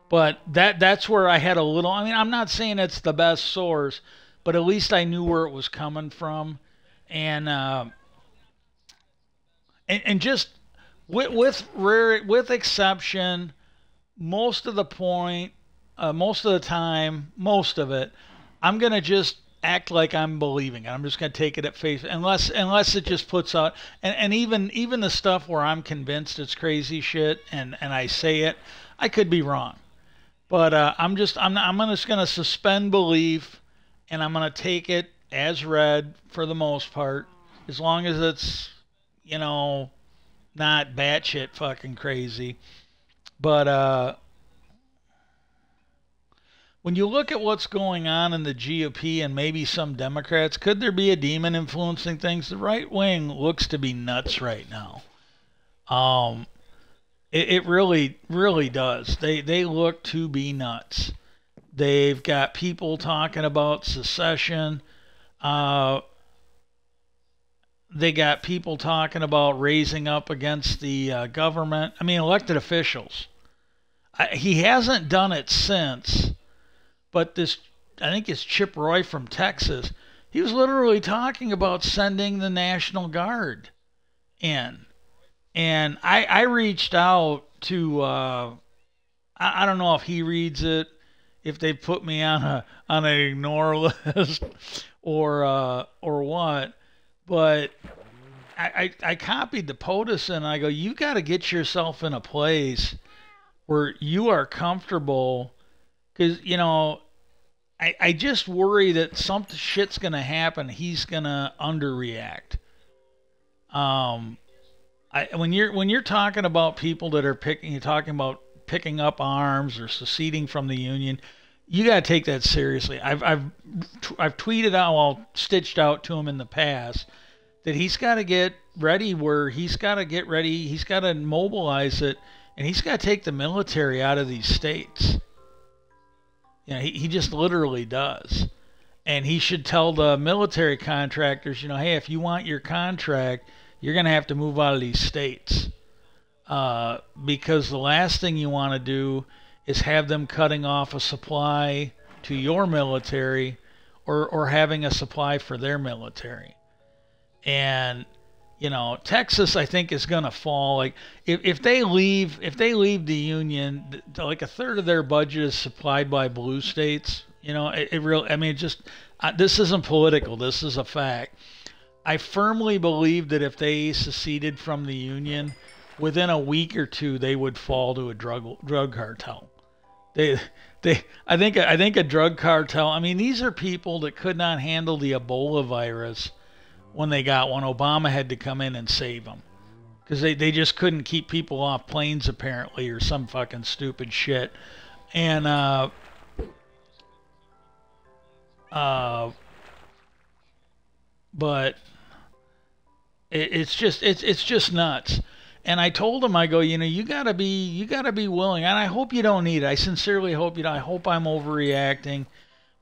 But that that's where I had a little... I mean, I'm not saying it's the best source, but at least I knew where it was coming from. And uh, and, and just with, with, rare, with exception, most of the point, uh, most of the time, most of it, I'm going to just act like I'm believing it. I'm just going to take it at face, unless unless it just puts out... And, and even even the stuff where I'm convinced it's crazy shit and, and I say it, I could be wrong. But uh, I'm just I'm I'm just gonna suspend belief, and I'm gonna take it as read for the most part, as long as it's, you know, not batshit fucking crazy. But uh, when you look at what's going on in the G O P and maybe some Democrats, could there be a demon influencing things? The right wing looks to be nuts right now. Um. It really, really does. They they look to be nuts. They've got people talking about secession. Uh, they got people talking about raising up against the uh, government. I mean, elected officials. I, he hasn't done it since. But this, I think it's Chip Roy from Texas. He was literally talking about sending the National Guard in. And I, I reached out to, uh, I, I don't know if he reads it, if they put me on a on an ignore list or uh, or what, but I, I, I copied the POTUS and I go, you got to get yourself in a place where you are comfortable, because, you know, I, I just worry that some shit's going to happen. He's going to underreact. Um... I, when you're when you're talking about people that are picking, you're talking about picking up arms or seceding from the union, you got to take that seriously. I've I've I've tweeted out, well, stitched out to him in the past, that he's got to get ready where he's got to get ready. He's got to mobilize it, and he's got to take the military out of these states. You know, he he just literally does, and he should tell the military contractors, you know, hey, if you want your contract, you're going to have to move out of these states, uh, because the last thing you want to do is have them cutting off a supply to your military, or, or having a supply for their military. And, you know, Texas, I think, is going to fall. Like if, if they leave, if they leave the union, like a third of their budget is supplied by blue states. You know, it, it really, I mean, it just, uh, this isn't political. This is a fact. I firmly believe that if they seceded from the union, within a week or two, they would fall to a drug drug cartel. They, they, I think, I think a drug cartel. I mean, these are people that could not handle the Ebola virus when they got one. Obama had to come in and save them because they, they just couldn't keep people off planes apparently, or some fucking stupid shit. And uh, uh, but. It's just it's it's just nuts. And I told him, I go, you know, you gotta be you gotta be willing. And I hope you don't need it. I sincerely hope you don't. I hope I'm overreacting,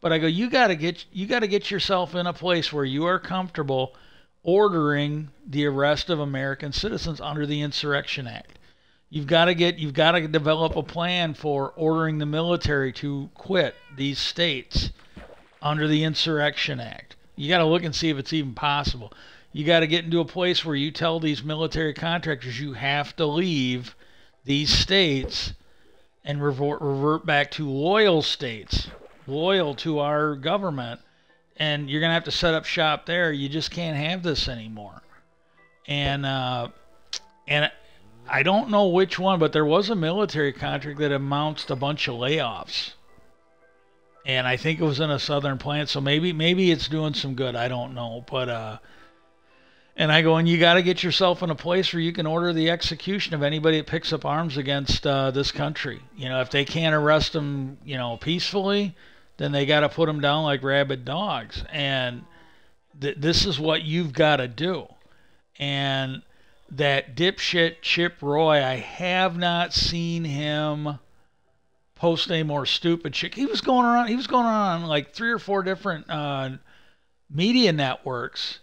but I go, you gotta get you gotta get yourself in a place where you are comfortable ordering the arrest of American citizens under the Insurrection Act. You've gotta get you've gotta develop a plan for ordering the military to quit these states under the Insurrection Act. You gotta look and see if it's even possible. You got to get into a place where you tell these military contractors you have to leave these states and revert, revert back to loyal states loyal to our government, and you're going to have to set up shop there. You just can't have this anymore. And, uh, and I don't know which one, but there was a military contract that announced a bunch of layoffs. And I think it was in a southern plant, so maybe maybe it's doing some good. I don't know, but uh, and I go, and you got to get yourself in a place where you can order the execution of anybody that picks up arms against uh, this country. You know, if they can't arrest them, you know, peacefully, then they got to put them down like rabid dogs. And th this is what you've got to do. And that dipshit Chip Roy, I have not seen him post any more stupid shit. He was going around, he was going on like three or four different uh, media networks,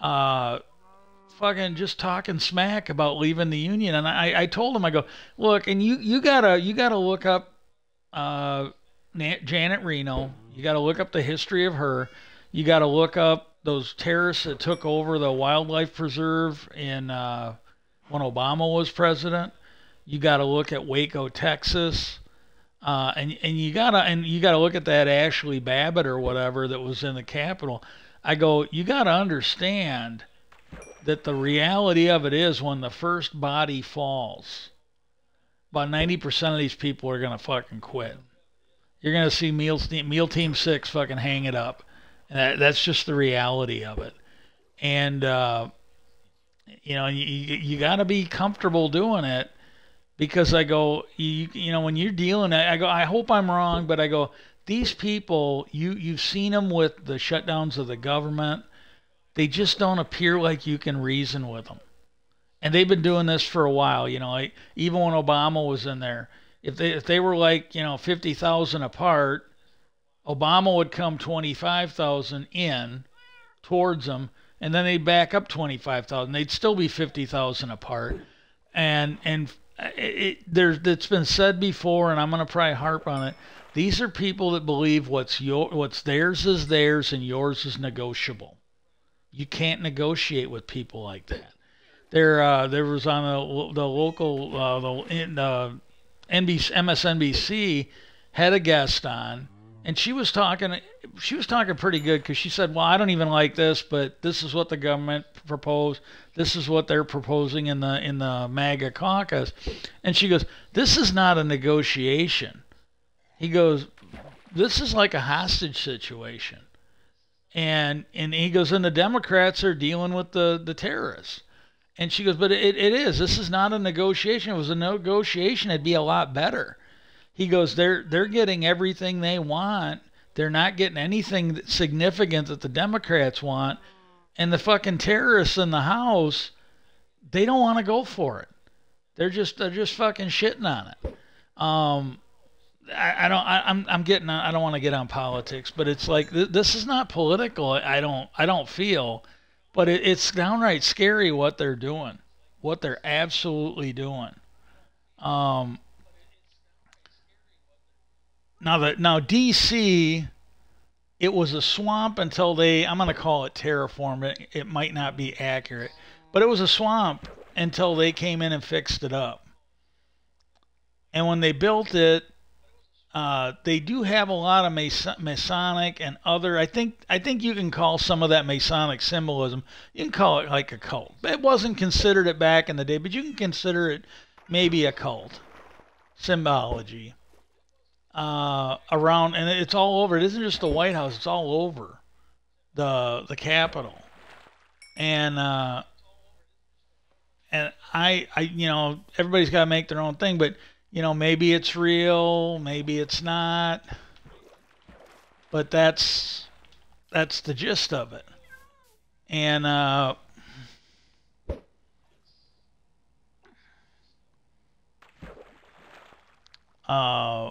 uh, fucking just talking smack about leaving the union. And I, I told him, I go, look, and you, you gotta, you gotta look up uh, Janet Reno. You gotta look up the history of her. You gotta look up those terrorists that took over the wildlife preserve in uh, when Obama was president. You gotta look at Waco, Texas. Uh, and and you gotta and you gotta look at that Ashley Babbitt or whatever that was in the Capitol. I go, you gotta understand that the reality of it is when the first body falls, about ninety percent of these people are gonna fucking quit. You're gonna see meal meal team six fucking hang it up. And that, that's just the reality of it. And uh, you know, you you gotta be comfortable doing it. Because I go, you, you know, when you're dealing, I, I go, I hope I'm wrong, but I go, these people, you, you've seen them with the shutdowns of the government. They just don't appear like you can reason with them. And they've been doing this for a while, you know, like, even when Obama was in there. If they, if they were like, you know, fifty thousand apart, Obama would come twenty-five thousand in towards them, and then they'd back up twenty-five thousand. They'd still be fifty thousand apart. And, and, It, there's it's been said before, and I'm gonna probably harp on it. These are people that believe what's your what's theirs is theirs and yours is negotiable. You can't negotiate with people like that. There, uh, there was on a, the local uh, the in, uh, N B C, M S N B C had a guest on, and she was talking. She was talking pretty good because she said, "Well, I don't even like this, but this is what the government proposed. This is what they're proposing in the in the MAGA caucus." And she goes, "This is not a negotiation." He goes, "This is like a hostage situation." And and he goes, "And the Democrats are dealing with the the terrorists." And she goes, "But it it is. This is not a negotiation. If it was a negotiation, it'd be a lot better." He goes, "They're they're getting everything they want. They're not getting anything significant that the Democrats want. And the fucking terrorists in the House, they don't want to go for it. They're just they're just fucking shitting on it." Um, I, I don't. I, I'm I'm getting. On, I don't want to get on politics, but it's like th this is not political. I don't. I don't feel. But it, it's downright scary what they're doing, what they're absolutely doing. Um, now that now D C. It was a swamp until they, I'm going to call it terraform. It, it might not be accurate, but it was a swamp until they came in and fixed it up. And when they built it, uh, they do have a lot of Mason, Masonic and other, I think, I think you can call some of that Masonic symbolism. You can call it like a cult. It wasn't considered it back in the day, but you can consider it maybe a cult symbology. Uh, around, and it's all over. It isn't just the White House. It's all over the the Capitol. And uh, and I I you know, everybody's got to make their own thing. But you know, maybe it's real, maybe it's not. But that's that's the gist of it. And uh, uh.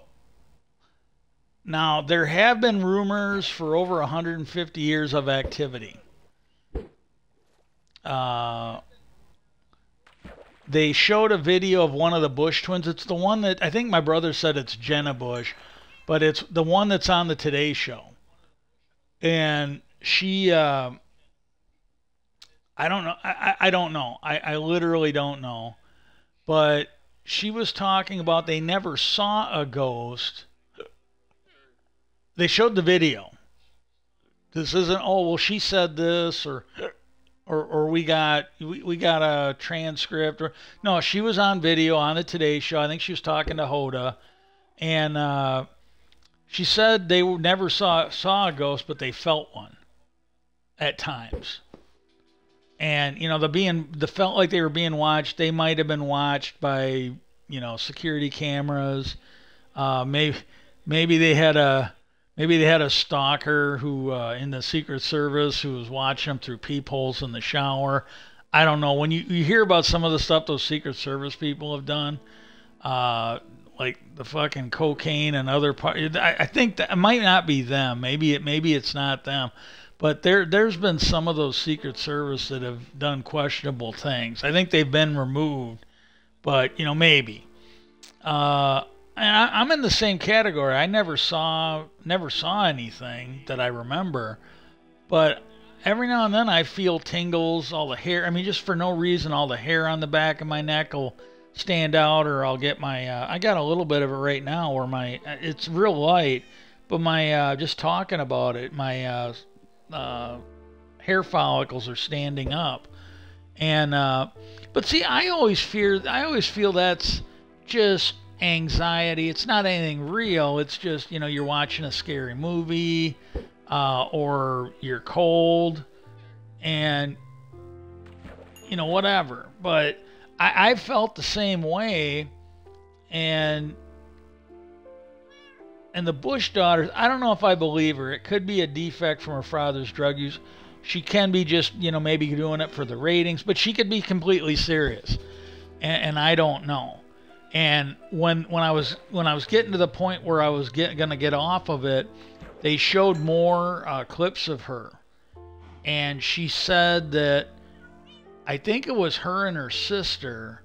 Now, there have been rumors for over one hundred fifty years of activity. Uh, they showed a video of one of the Bush twins. It's the one that, I think my brother said it's Jenna Bush, but it's the one that's on the Today Show. And she, uh, I don't know. I, I don't know. I, I literally don't know. But she was talking about they never saw a ghost. they showed the video. This isn't, oh, well, she said this, or or, or we got we, we got a transcript. Or, no, she was on video on the Today Show. I think she was talking to Hoda. And uh, she said they never saw, saw a ghost, but they felt one at times. And, you know, the being, the felt like they were being watched. They might have been watched by, you know, security cameras. Uh, maybe maybe they had a... Maybe they had a stalker who uh, in the Secret Service who was watching them through peepholes in the shower. I don't know. When you, you hear about some of the stuff those Secret Service people have done, uh, like the fucking cocaine and other part, I, I think that it might not be them. Maybe it maybe it's not them, but there there's been some of those Secret Service that have done questionable things. I think they've been removed, but you know maybe. Uh, I, I'm in the same category. I never saw, never saw anything that I remember, but every now and then I feel tingles, all the hair. I mean, just for no reason, all the hair on the back of my neck will stand out, or I'll get my. Uh, I got a little bit of it right now, where my it's real light, but my uh, just talking about it, my uh, uh, hair follicles are standing up, and uh, but see, I always fear. I always feel that's just anxiety. It's not anything real. It's just, you know, you're watching a scary movie, uh, or you're cold, and you know, whatever. But I, I felt the same way, and and the Bush daughters, I don't know if I believe her. It could be a defect from her father's drug use. She can be just, you know, maybe doing it for the ratings, but she could be completely serious, and, and I don't know. And when when I was when I was getting to the point where I was get, gonna get off of it, they showed more uh, clips of her, and she said that I think it was her and her sister.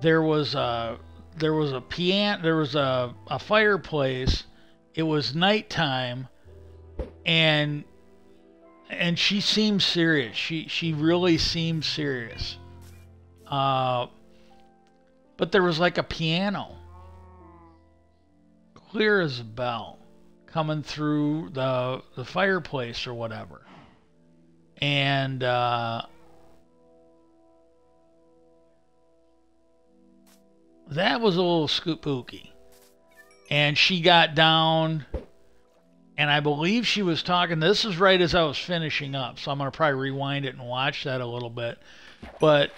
There was a there was a piano, there was a, a fireplace. It was nighttime, and and she seemed serious. She she really seemed serious. Uh. But there was like a piano, clear as a bell, coming through the the fireplace or whatever. And uh, that was a little spooky. And she got down, and I believe she was talking. This is right as I was finishing up, so I'm going to probably rewind it and watch that a little bit. But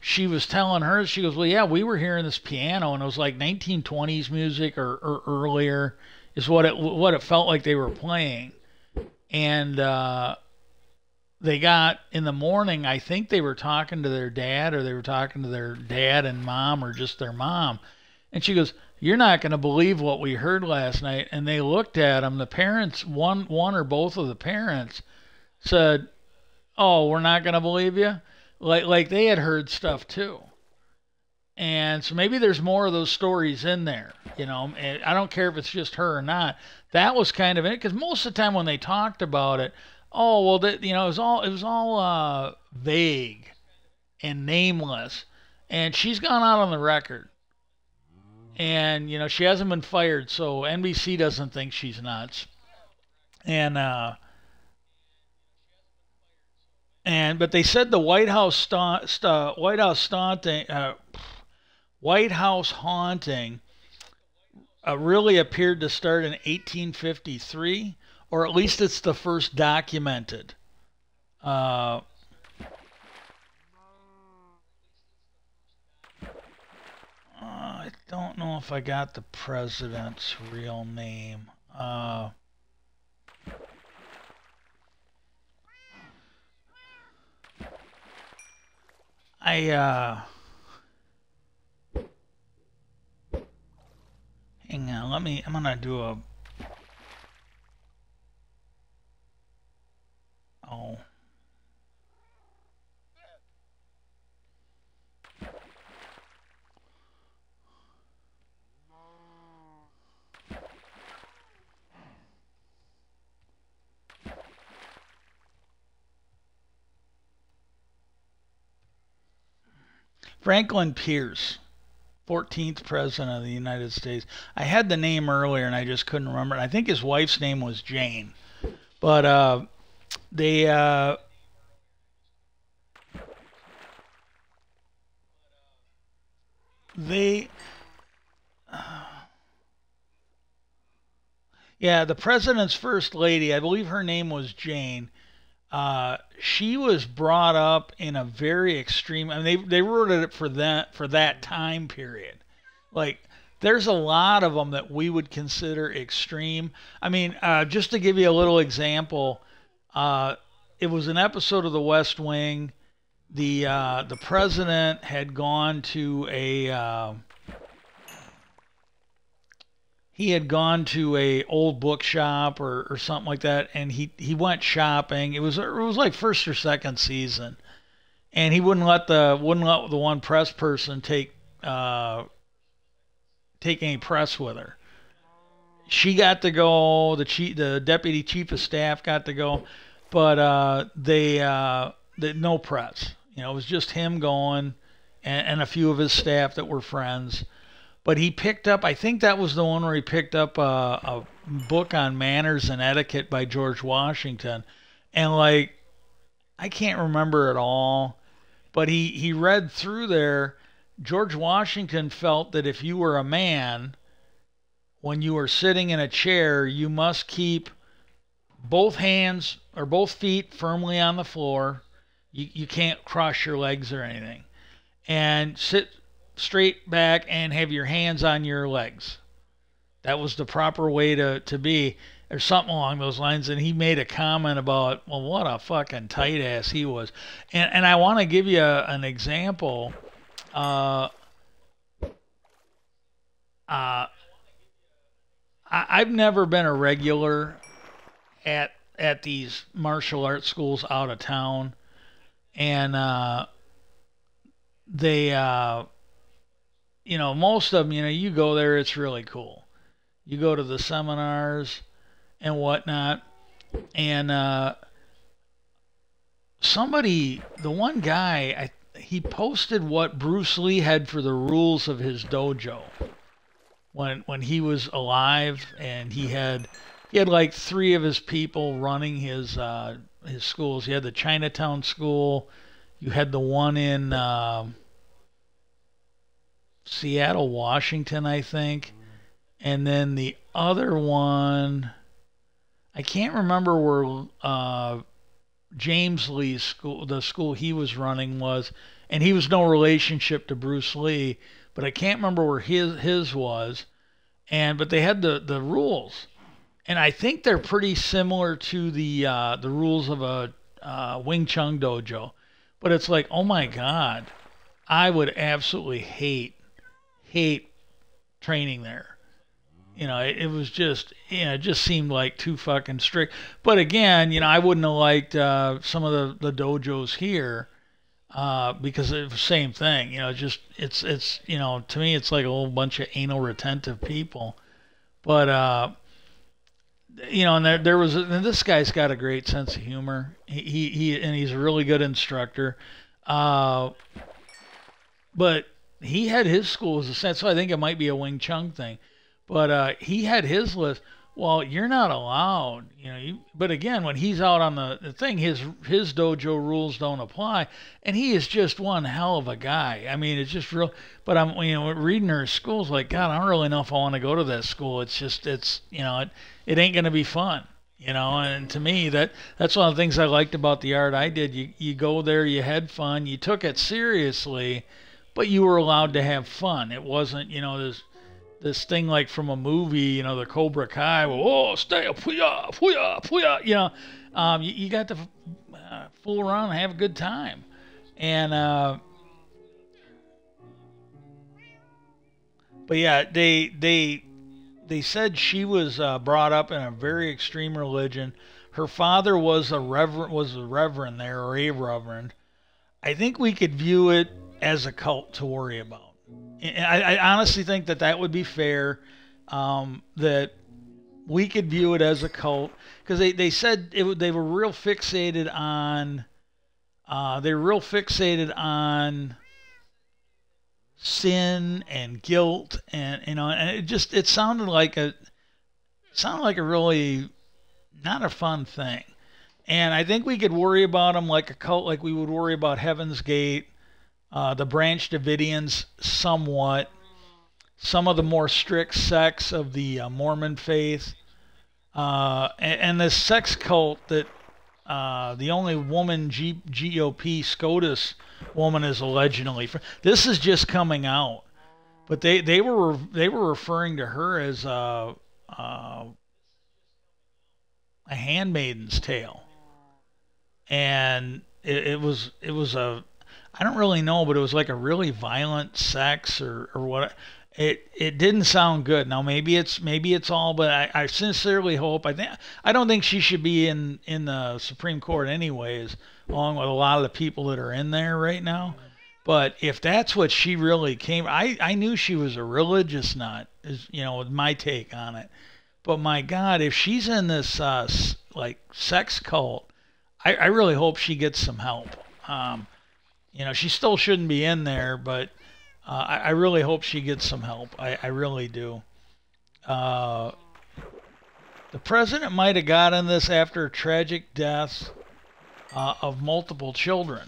she was telling her, she goes, well, yeah, we were hearing this piano, and it was like nineteen twenties music or, or earlier is what it what it felt like they were playing. And uh, they got in the morning, I think they were talking to their dad, or they were talking to their dad and mom, or just their mom. And she goes, you're not going to believe what we heard last night. And they looked at them. The parents, one, one or both of the parents said, oh, we're not going to believe you. Like, like they had heard stuff too. And so maybe there's more of those stories in there, you know, and I don't care if it's just her or not. That was kind of it. Cause most of the time when they talked about it, oh, well, that, you know, it was all, it was all, uh, vague and nameless. And she's gone out on the record, and, you know, she hasn't been fired. So N B C doesn't think she's nuts. And, uh, And but they said the White House sta sta White House haunting, uh, White House haunting, uh, really appeared to start in eighteen fifty-three, or at least it's the first documented. Uh, I don't know if I got the president's real name. Uh, I, uh, hang on, let me, I'm going to do a, oh, Franklin Pierce. fourteenth president of the United States. I had the name earlier and I just couldn't remember. I think his wife's name was Jane. But uh, they... Uh, they... Uh, yeah, the president's first lady, I believe her name was Jane. Uh, she was brought up in a very extreme... I mean, they, they wrote it for that, for that time period. Like, there's a lot of them that we would consider extreme. I mean, uh, just to give you a little example, uh, it was an episode of The West Wing. The, uh, the president had gone to a... Uh, He had gone to a old bookshop or, or something like that, and he, he went shopping. It was it was like first or second season, and he wouldn't let the wouldn't let the one press person take uh, take any press with her. She got to go. The chief, the deputy chief of staff, got to go, but uh, they uh, they no press. You know, it was just him going, and, and a few of his staff that were friends. But he picked up, I think that was the one where he picked up a, a book on manners and etiquette by George Washington. And, like, I can't remember at all. But he, he read through there, George Washington felt that if you were a man, when you were sitting in a chair, you must keep both hands or both feet firmly on the floor. You, you can't cross your legs or anything. And sit straight back and have your hands on your legs. That was the proper way to, to be, or something along those lines. And he made a comment about, well, what a fucking tight ass he was. And, and I want to give you a, an example. Uh, uh, I, I've never been a regular at, at these martial arts schools out of town. And uh, they... Uh, You know, most of them, you know, you go there, it's really cool. You go to the seminars and whatnot. And uh, somebody, the one guy, I, he posted what Bruce Lee had for the rules of his dojo when when he was alive, and he had he had like three of his people running his uh, his schools. He had the Chinatown school. You had the one in. Uh, Seattle, Washington, I think. And then the other one, I can't remember where uh, James Lee's school, the school he was running was, and he was no relationship to Bruce Lee, but I can't remember where his his was. And but they had the, the rules. And I think they're pretty similar to the uh, the rules of a uh, Wing Chun dojo. But it's like, oh my God, I would absolutely hate hate training there. You know, it, it was just, you know, it just seemed like too fucking strict. But again, you know, I wouldn't have liked uh, some of the, the dojos here uh, because it's the same thing. You know, just, it's, it's, you know, to me, it's like a whole bunch of anal retentive people. But, uh, you know, and there, there was, and this guy's got a great sense of humor. He, he, he and he's a really good instructor. Uh, but, he had his school as a set, so I think it might be a Wing Chun thing. But uh, he had his list. Well, you're not allowed, you know. You, but again, when he's out on the, the thing, his his dojo rules don't apply, and he is just one hell of a guy. I mean, it's just real. But I'm, you know, reading her school's like, God, I don't really know if I want to go to that school. It's just, it's, you know, it it ain't gonna be fun, you know. And to me, that that's one of the things I liked about the art I did. You you go there, you had fun, you took it seriously. But you were allowed to have fun. It wasn't, you know, this this thing like from a movie, you know, the Cobra Kai. Oh, stay up, puya, puya, puya. You know, um, you, you got to uh, fool around and have a good time. And, uh, but yeah, they they they said she was uh, brought up in a very extreme religion. Her father was a reverend, was a reverend there, or a reverend. I think we could view it as a cult to worry about. I, I honestly think that that would be fair, um, that we could view it as a cult, because they, they said it, they were real fixated on, uh, they were real fixated on sin and guilt, and you know, and it just it sounded like a sounded like a really not a fun thing. And I think we could worry about them like a cult, like we would worry about Heaven's Gate, uh, the Branch Davidians, somewhat, some of the more strict sects of the uh, Mormon faith, uh, and, and this sex cult that uh, the only woman G GOP SCOTUS woman is allegedly from. This is just coming out, but they they were they were referring to her as uh, uh, a handmaiden's tale. And it, it was it was a I don't really know, but it was like a really violent sex or or what. It it didn't sound good. Now maybe it's maybe it's all, but I, I sincerely hope I think I don't think she should be in in the Supreme Court anyways, along with a lot of the people that are in there right now. But if that's what she really came, I I knew she was a religious nut, is you know, with my take on it. But my God, if she's in this uh like sex cult, I, I really hope she gets some help. Um, you know, she still shouldn't be in there, but uh, I, I really hope she gets some help. I, I really do. Uh, the president might have gotten this after tragic deaths uh, of multiple children.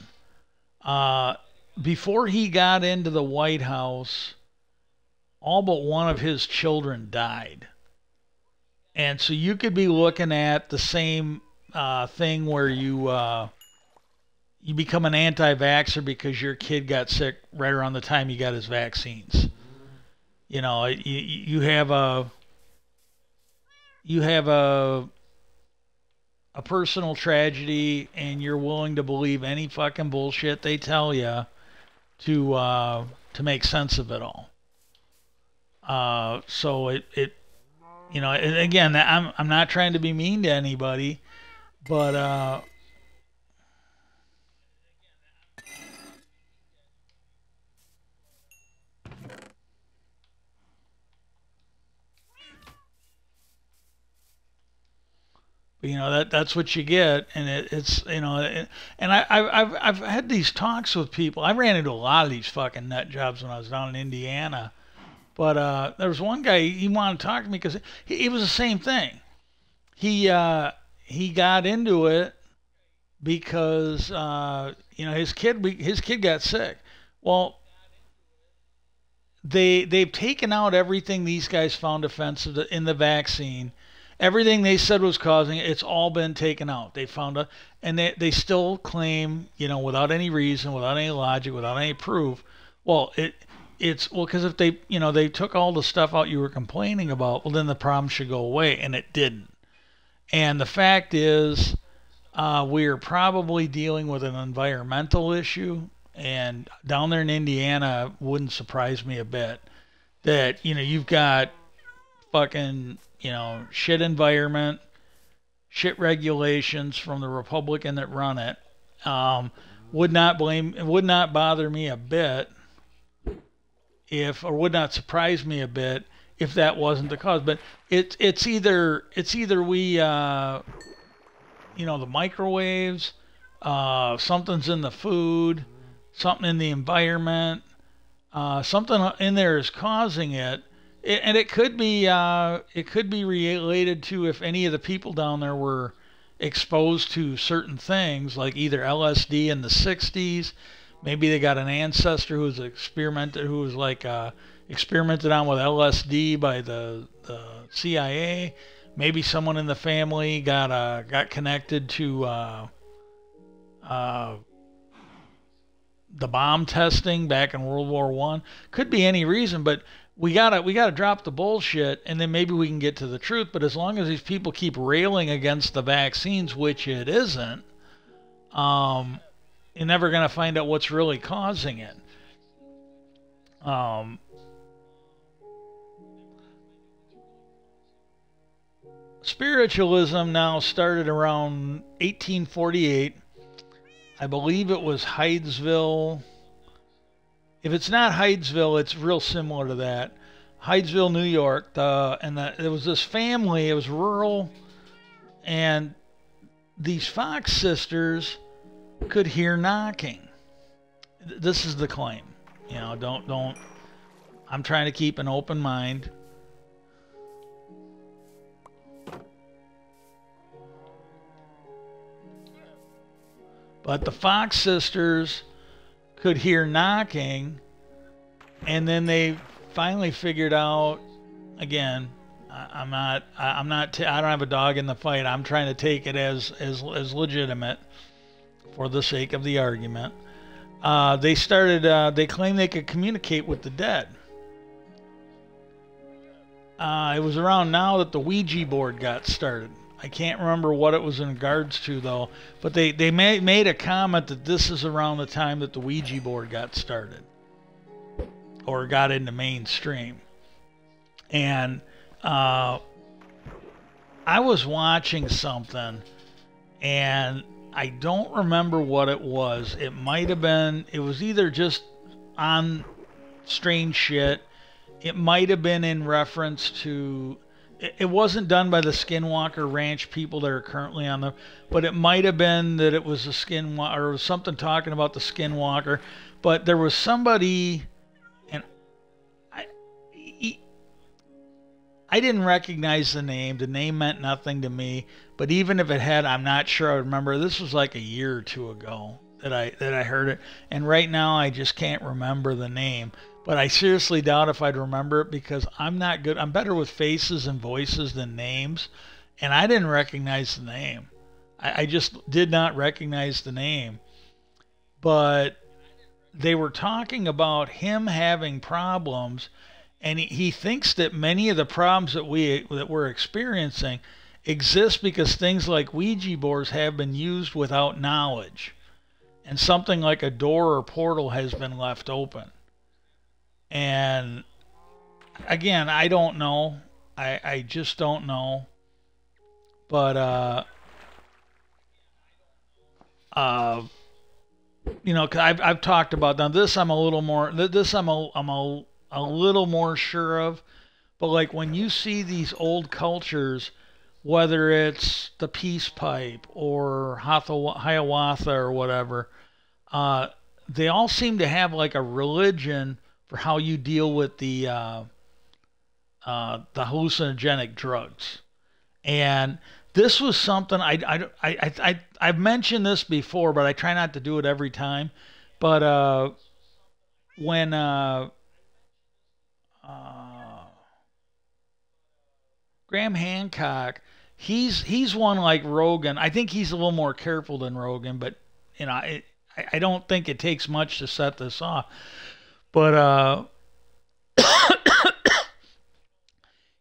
Uh, before he got into the White House, all but one of his children died. And so you could be looking at the same... Uh, thing where you uh, you become an anti-vaxxer because your kid got sick right around the time you got his vaccines. You know, you you have a you have a a personal tragedy, and you're willing to believe any fucking bullshit they tell you to uh, to make sense of it all. Uh, so it it you know, and again, I'm I'm not trying to be mean to anybody. But, uh, you know, that, that's what you get. And it, it's, you know, it, and I, I've, I've had these talks with people. I ran into a lot of these fucking nut jobs when I was down in Indiana. But, uh, there was one guy, he wanted to talk to me because he, it was the same thing. He, uh, He got into it because uh, you know, his kid his kid got sick. Well, they they've taken out everything these guys found offensive in the vaccine, everything they said was causing it. It's all been taken out. They found a, and they they still claim, you know, without any reason, without any logic, without any proof. Well, it it's well because if they you know they took all the stuff out you were complaining about, well then the problem should go away, and it didn't. And the fact is, uh, we are probably dealing with an environmental issue. And down there in Indiana, wouldn't surprise me a bit that, you know, you've got fucking, you know, shit environment, shit regulations from the Republican that run it. Um, would not blame, would not bother me a bit if, or would not surprise me a bit if that wasn't the cause. But it, it's either it's either we, uh, you know, the microwaves, uh, something's in the food, something in the environment, uh, something in there is causing it. it and it could be uh, it could be related to if any of the people down there were exposed to certain things, like either L S D in the sixties, maybe they got an ancestor who was experimented, who was like a experimented on with L S D by the, the C I A. Maybe someone in the family got uh, got connected to uh, uh, the bomb testing back in World War One. Could be any reason, but we gotta we gotta drop the bullshit, and then maybe we can get to the truth. But as long as these people keep railing against the vaccines, which it isn't, um, you're never gonna find out what's really causing it. Um. Spiritualism now started around eighteen forty-eight. I believe it was Hydesville. If it's not Hydesville, it's real similar to that. Hydesville, New York. The, and the, there was this family. It was rural. And these Fox sisters could hear knocking. This is the claim. You know, now. Don't, don't. I'm trying to keep an open mind. But the Fox sisters could hear knocking, and then they finally figured out, again, I, I'm not, I, I'm not, t I don't have a dog in the fight. I'm trying to take it as, as, as legitimate for the sake of the argument. Uh, they started, uh, they claimed they could communicate with the dead. Uh, it was around now that the Ouija board got started. I can't remember what it was in regards to, though. But they, they made, made a comment that this is around the time that the Ouija board got started. Or got into mainstream. And uh, I was watching something, and I don't remember what it was. It might have been, it was either just on strange shit. It might have been in reference to... It wasn't done by the Skinwalker Ranch people that are currently on the, but it might have been that it was a Skinwalker or something talking about the Skinwalker. But there was somebody, and I, he, I didn't recognize the name. The name meant nothing to me. But even if it had, I'm not sure I remember. This was like a year or two ago that I that I heard it, and right now I just can't remember the name. But I seriously doubt if I'd remember it because I'm not good. I'm better with faces and voices than names. And I didn't recognize the name. I, I just did not recognize the name. But they were talking about him having problems. And he, he thinks that many of the problems that, we, that we're experiencing exist because things like Ouija boards have been used without knowledge. And something like a door or portal has been left open. And again, I don't know. I, I just don't know. But, uh, uh, you know, cause I've, I've talked about now this. I'm a little more, this I'm a, I'm a, a little more sure of, but like when you see these old cultures, whether it's the peace pipe or Hiawatha or whatever, uh, they all seem to have like a religion for how you deal with the uh, uh, the hallucinogenic drugs. And this was something, I, I, I, I, I've mentioned this before, but I try not to do it every time. But uh, when, uh, uh, Graham Hancock, he's, he's one like Rogan. I think he's a little more careful than Rogan, but you know, I, I don't think it takes much to set this off. But uh,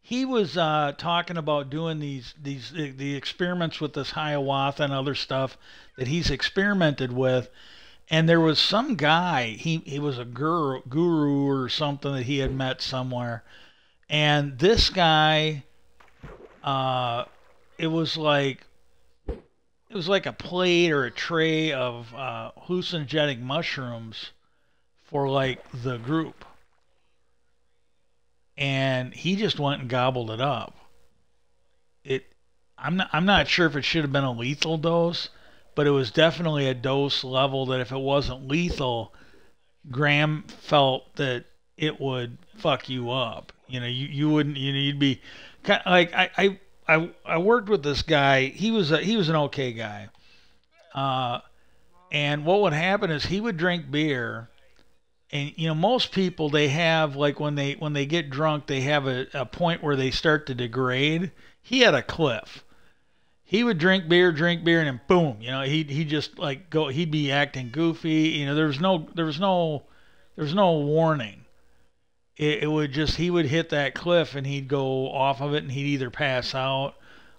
he was uh, talking about doing these these the experiments with this Hiawatha and other stuff that he's experimented with, and there was some guy he he was a guru guru or something that he had met somewhere, and this guy, uh, it was like it was like a plate or a tray of uh, hallucinogenic mushrooms for like the group, and he just went and gobbled it up. It, I'm not, I'm not sure if it should have been a lethal dose, but it was definitely a dose level that if it wasn't lethal, Graham felt that it would fuck you up. You know, you, you wouldn't, you know, you'd be kind of like, I, I, I, I worked with this guy. He was a, he was an okay guy. Uh, and what would happen is he would drink beer. And, you know, most people, they have, like, when they when they get drunk, they have a, a point where they start to degrade. He had a cliff. He would drink beer, drink beer, and then boom, you know, he'd, he'd just, like, go, he'd be acting goofy. You know, there was no, there was no, there was no warning. It, it would just, he would hit that cliff, and he'd go off of it, and he'd either pass out,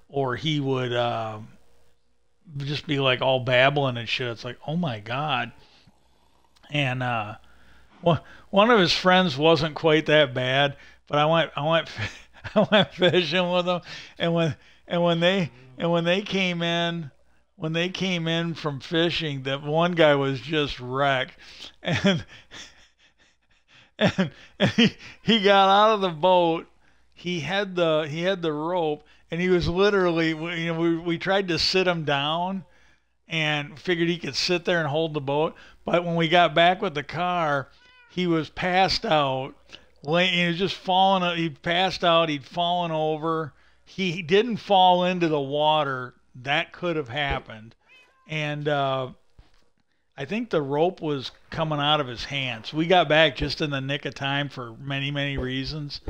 or he would uh, just be, like, all babbling and shit. It's like, oh, my God. And, uh... Well, one of his friends wasn't quite that bad, but I went, I went, I went fishing with them, and when, and when they, and when they came in, when they came in from fishing, that one guy was just wrecked, and and, and he, he got out of the boat. He had the he had the rope, and he was literally, you know, we we tried to sit him down, and figured he could sit there and hold the boat, but when we got back with the car, he was passed out. He was just falling. He passed out. He'd fallen over. He didn't fall into the water. That could have happened. And uh, I think the rope was coming out of his hands. We got back just in the nick of time for many, many reasons.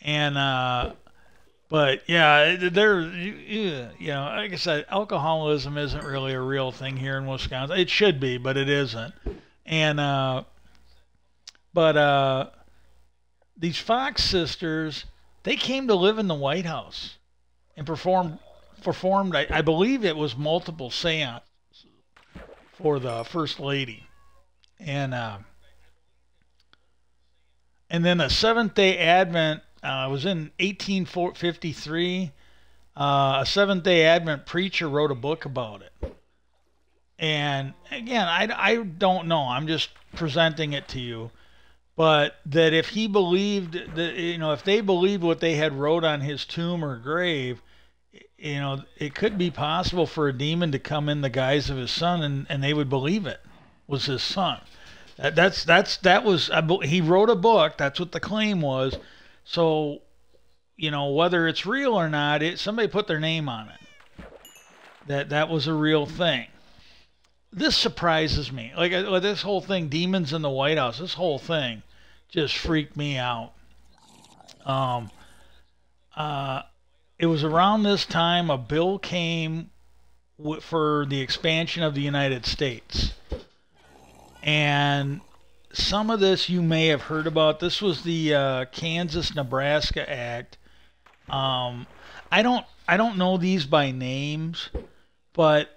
And uh, but yeah, there. You know, like I said, alcoholism isn't really a real thing here in Wisconsin. It should be, but it isn't. And uh, but uh. These Fox sisters, they came to live in the White House and performed, performed I, I believe it was multiple seances for the First Lady. And uh, and then a Seventh Day Advent, uh, was in eighteen fifty-three, uh, a Seventh Day Advent preacher wrote a book about it. And again, I, I don't know. I'm just presenting it to you. But that if he believed that, you know, if they believed what they had wrote on his tomb or grave, you know, it could be possible for a demon to come in the guise of his son, and, and they would believe it was his son. That, that's, that's, that was, he wrote a book. That's what the claim was. So, you know, whether it's real or not, it, somebody put their name on it. That, that was a real thing. This surprises me. Like, like this whole thing, demons in the White House, this whole thing just freaked me out. Um, uh, it was around this time a bill came w for the expansion of the United States. And some of this you may have heard about. This was the uh, Kansas-Nebraska Act. Um, I don't, I don't know these by names, but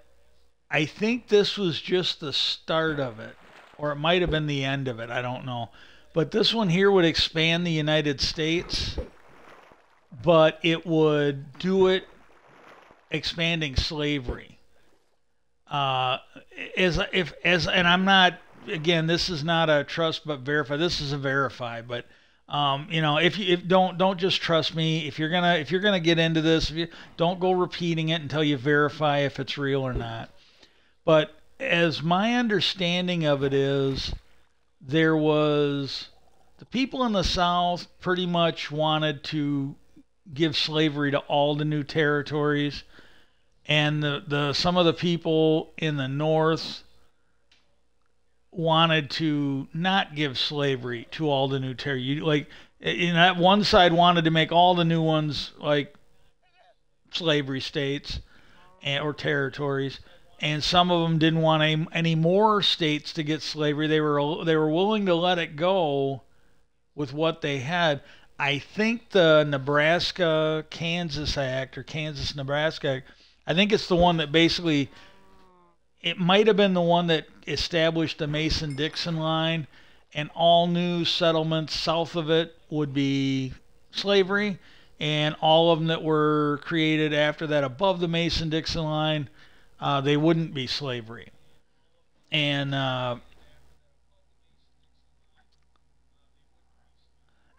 I think this was just the start of it, or it might have been the end of it. I don't know. But this one here would expand the United States, but it would do it expanding slavery. Uh, as if as and I'm not, again, this is not a trust but verify. This is a verify, but um, you know, if you if don't don't just trust me. If you're gonna if you're gonna get into this, if you, don't go repeating it until you verify if it's real or not. But as my understanding of it is, there was, the people in the South pretty much wanted to give slavery to all the new territories. And the, the some of the people in the North wanted to not give slavery to all the new territories. Like, in that one side wanted to make all the new ones like slavery states and, or territories. And some of them didn't want any, any more states to get slavery. They were they were willing to let it go with what they had. I think the Nebraska Kansas Act or Kansas Nebraska Act, I think it's the one that basically, it might have been the one that established the Mason-Dixon line, and all new settlements south of it would be slavery, and all of them that were created after that above the Mason-Dixon line, Uh, they wouldn't be slavery. And uh,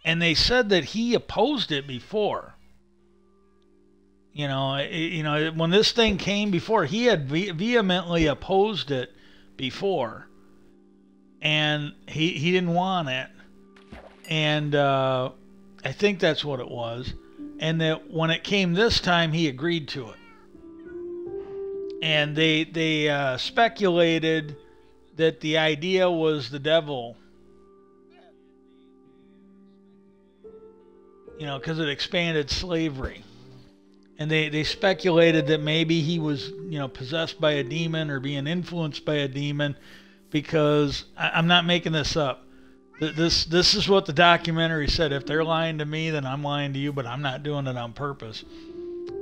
and they said that he opposed it before. You know, it, you know, when this thing came before, he had ve vehemently opposed it before, and he he didn't want it. And uh, I think that's what it was. And that when it came this time, he agreed to it. And they they uh, speculated that the idea was the devil, you know, because it expanded slavery. And they, they speculated that maybe he was, you know, possessed by a demon or being influenced by a demon, because I, I'm not making this up. This, this is what the documentary said. If they're lying to me, then I'm lying to you, but I'm not doing it on purpose.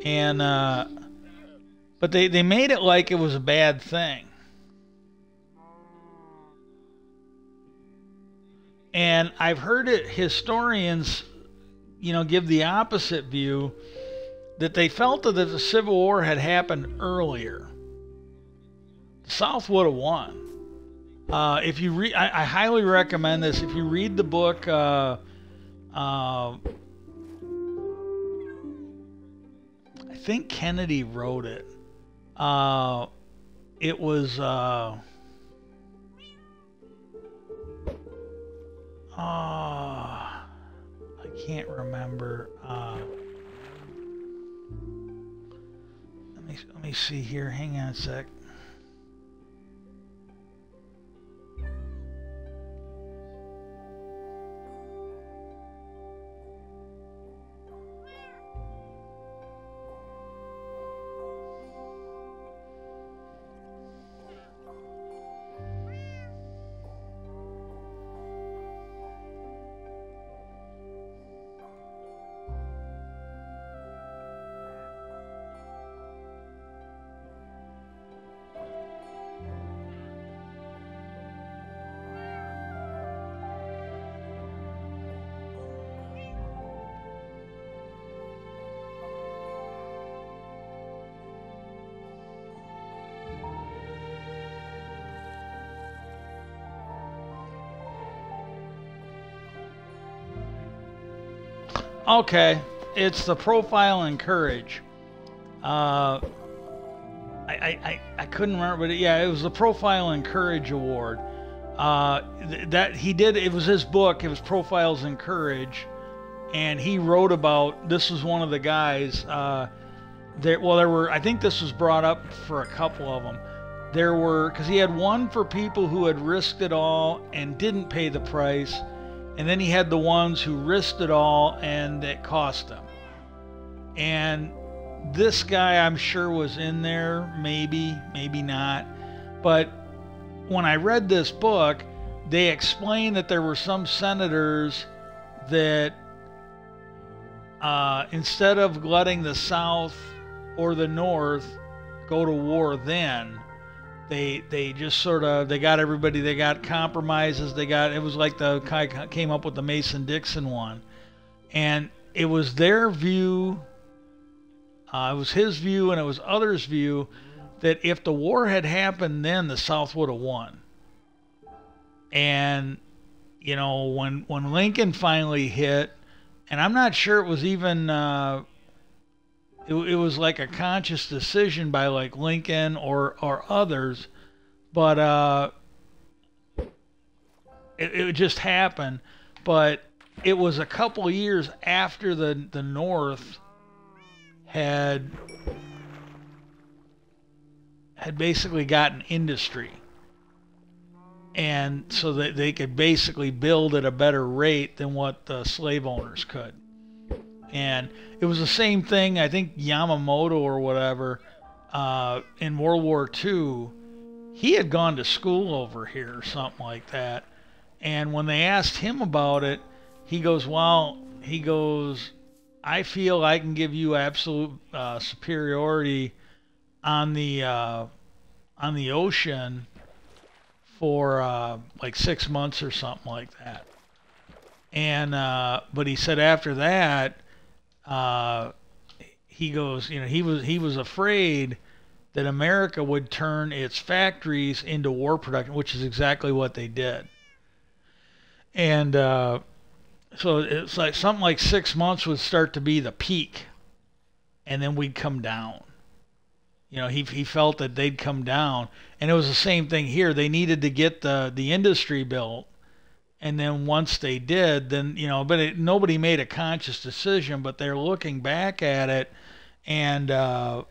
And uh, But they, they made it like it was a bad thing. And I've heard it, historians, you know, give the opposite view, that they felt that if the Civil War had happened earlier, the South would have won. Uh, if you read, I, I highly recommend this. If you read the book, uh, uh, I think Kennedy wrote it. Uh, it was, uh, Uh, I can't remember. Uh, let me let me see here. Hang on a sec. Okay, it's the Profile in Courage. Uh, I, I, I couldn't remember, but yeah, it was the Profile in Courage Award. Uh, th that he did, it was his book, it was Profiles in Courage, and he wrote about, this was one of the guys, uh, that, well, there were, I think this was brought up for a couple of them. There were, because he had one for people who had risked it all and didn't pay the price, and then he had the ones who risked it all and it cost them. And this guy, I'm sure, was in there, maybe, maybe not. But when I read this book, they explained that there were some senators that uh, instead of letting the South or the North go to war then, They they just sort of, they got everybody, they got compromises, they got, it was like the guy came up with the Mason-Dixon one. And it was their view, uh, it was his view and it was others' view, that if the war had happened then, the South would have won. And, you know, when, when Lincoln finally hit, and I'm not sure it was even... Uh, It, it was like a conscious decision by like Lincoln or, or others, but uh, it, it just happened. But it was a couple of years after the, the North had, had basically gotten industry. And so that they could basically build at a better rate than what the slave owners could. And it was the same thing, I think Yamamoto or whatever, uh, in World War Two, he had gone to school over here or something like that. And when they asked him about it, he goes, well, he goes, I feel I can give you absolute uh, superiority on the, uh, on the ocean for uh, like six months or something like that. And, uh, but he said after that, uh, he goes, you know, he was, he was afraid that America would turn its factories into war production, which is exactly what they did. And, uh, so it's like something like six months would start to be the peak, and then we'd come down. You know, he, he felt that they'd come down, and it was the same thing here. They needed to get the, the industry built. And then once they did, then, you know, but it, nobody made a conscious decision, but they're looking back at it. And, uh,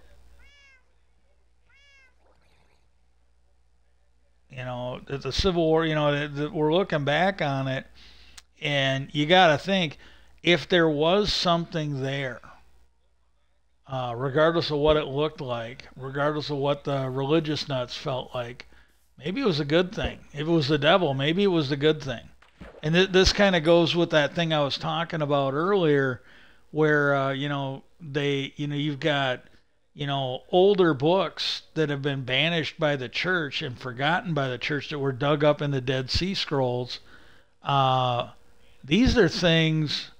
you know, the, the Civil War, you know, the, the, we're looking back on it. And you got to think, if there was something there, uh, regardless of what it looked like, regardless of what the religious nuts felt like, maybe it was a good thing. If it was the devil, maybe it was the good thing. And th this kind of goes with that thing I was talking about earlier, where uh, you know they, you know, you've got, you know, older books that have been banished by the church and forgotten by the church that were dug up in the Dead Sea Scrolls. Uh, these are things,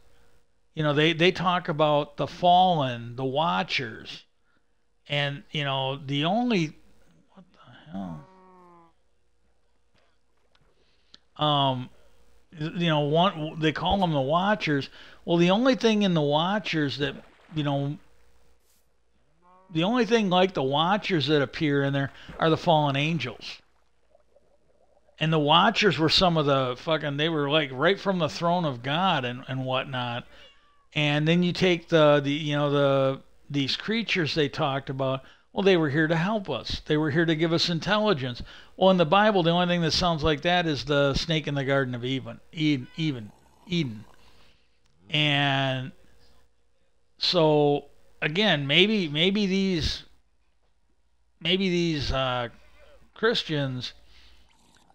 you know, they they talk about the fallen, the watchers, and you know the only what the hell. Um, you know, one, they call them the Watchers. Well, the only thing in the Watchers that, you know, the only thing like the Watchers that appear in there are the fallen angels. And the Watchers were some of the fucking, they were like right from the throne of God and, and whatnot. And then you take the, the, you know, the, these creatures they talked about, well, they were here to help us. They were here to give us intelligence. Well, in the Bible, the only thing that sounds like that is the snake in the Garden of Eden, Eden, Eden. Eden. And so again, maybe, maybe these, maybe these uh, Christians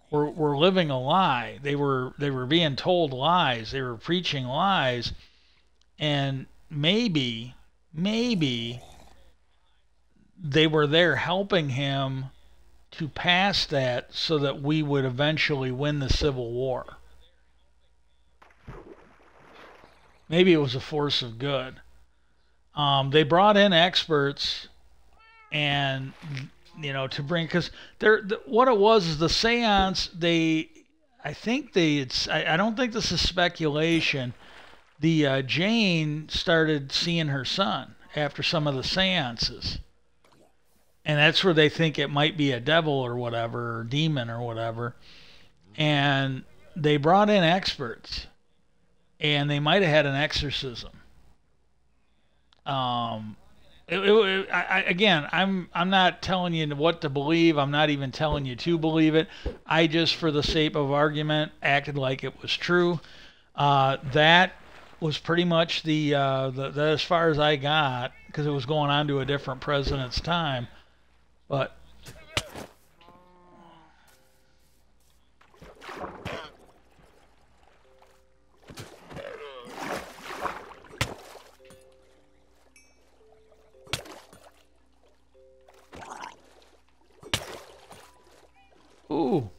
were, were living a lie. They were, they were being told lies. They were preaching lies. And maybe, maybe they were there helping him to pass that so that we would eventually win the Civil War. Maybe it was a force of good. Um, they brought in experts and, you know, to bring, because they're, the, what it was is the seance, they, I think they, it's, I, I don't think this is speculation. The uh, Jane started seeing her son after some of the seances. And that's where they think it might be a devil or whatever, or demon or whatever. And they brought in experts. And they might have had an exorcism. Um, it, it, I, I, again, I'm I'm not telling you what to believe. I'm not even telling you to believe it. I just, for the sake of argument, acted like it was true. Uh, that was pretty much the, uh, the, the as far as I got, because it was going on to a different president's time. But ooh.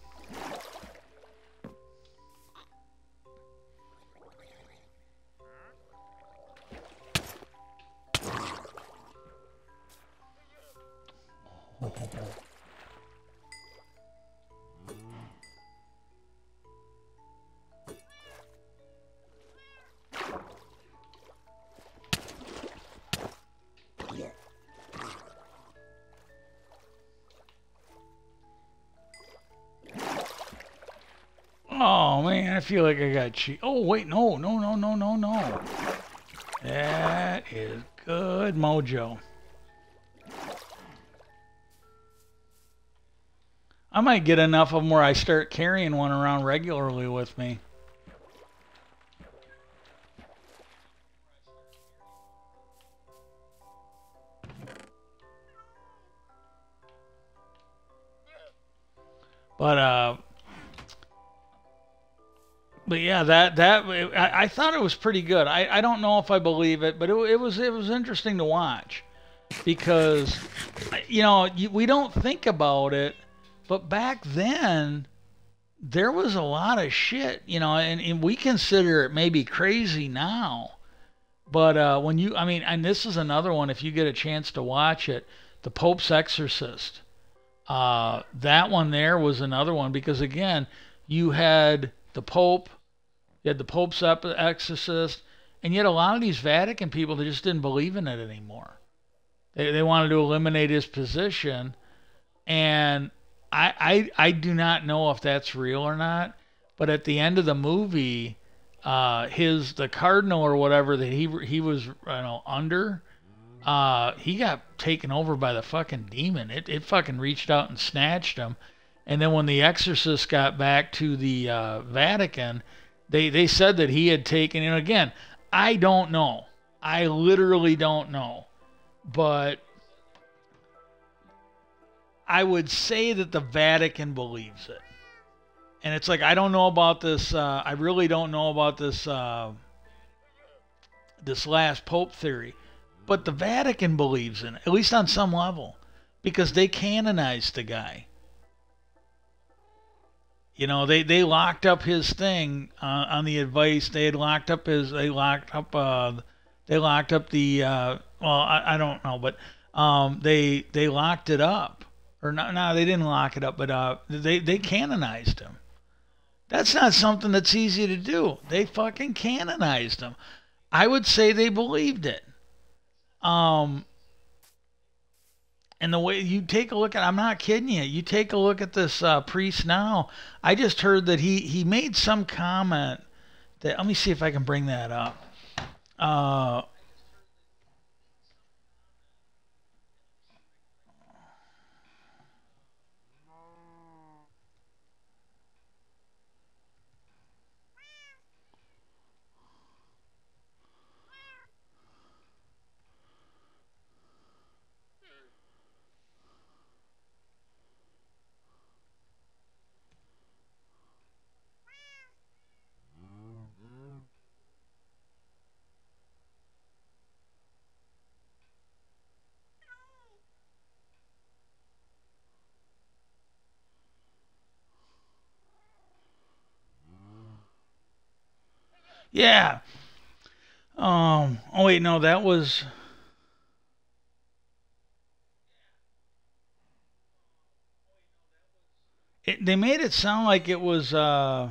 I feel like I got cheat. Oh, wait, no, no, no, no, no, no. That is good mojo. I might get enough of them where I start carrying one around regularly with me. But, uh... But yeah, that that I, I thought it was pretty good. I, I don't know if I believe it, but it, it was it was interesting to watch because, you know, you, we don't think about it, but back then there was a lot of shit, you know, and, and we consider it maybe crazy now, but uh, when you, I mean, and this is another one. If you get a chance to watch it, The Pope's Exorcist, uh, that one there was another one because again, you had the Pope. You had the Pope's Exorcist, and yet a lot of these Vatican people, they just didn't believe in it anymore. They, they wanted to eliminate his position, and I, I I do not know if that's real or not, but at the end of the movie, uh, his the cardinal or whatever that he, he was you know, under, uh, he got taken over by the fucking demon. It, it fucking reached out and snatched him, and then when the exorcist got back to the uh, Vatican, They, they said that he had taken, and again, I don't know. I literally don't know. But I would say that the Vatican believes it. And it's like, I don't know about this, uh, I really don't know about this, uh, this last Pope theory. But the Vatican believes in it, at least on some level. Because they canonized the guy. You know, they, they locked up his thing uh, on the advice. They had locked up his, they locked up, uh, they locked up the, uh, well, I, I don't know, but um, they they locked it up. Or no, no, they didn't lock it up, but uh, they, they canonized him. That's not something that's easy to do. They fucking canonized him. I would say they believed it. Um, And the way you take a look at, I'm not kidding you, you take a look at this uh, priest now. I just heard that he, he made some comment that, let me see if I can bring that up. Uh, Yeah. Um, oh, wait, no, that was... It, they made it sound like it was... Uh,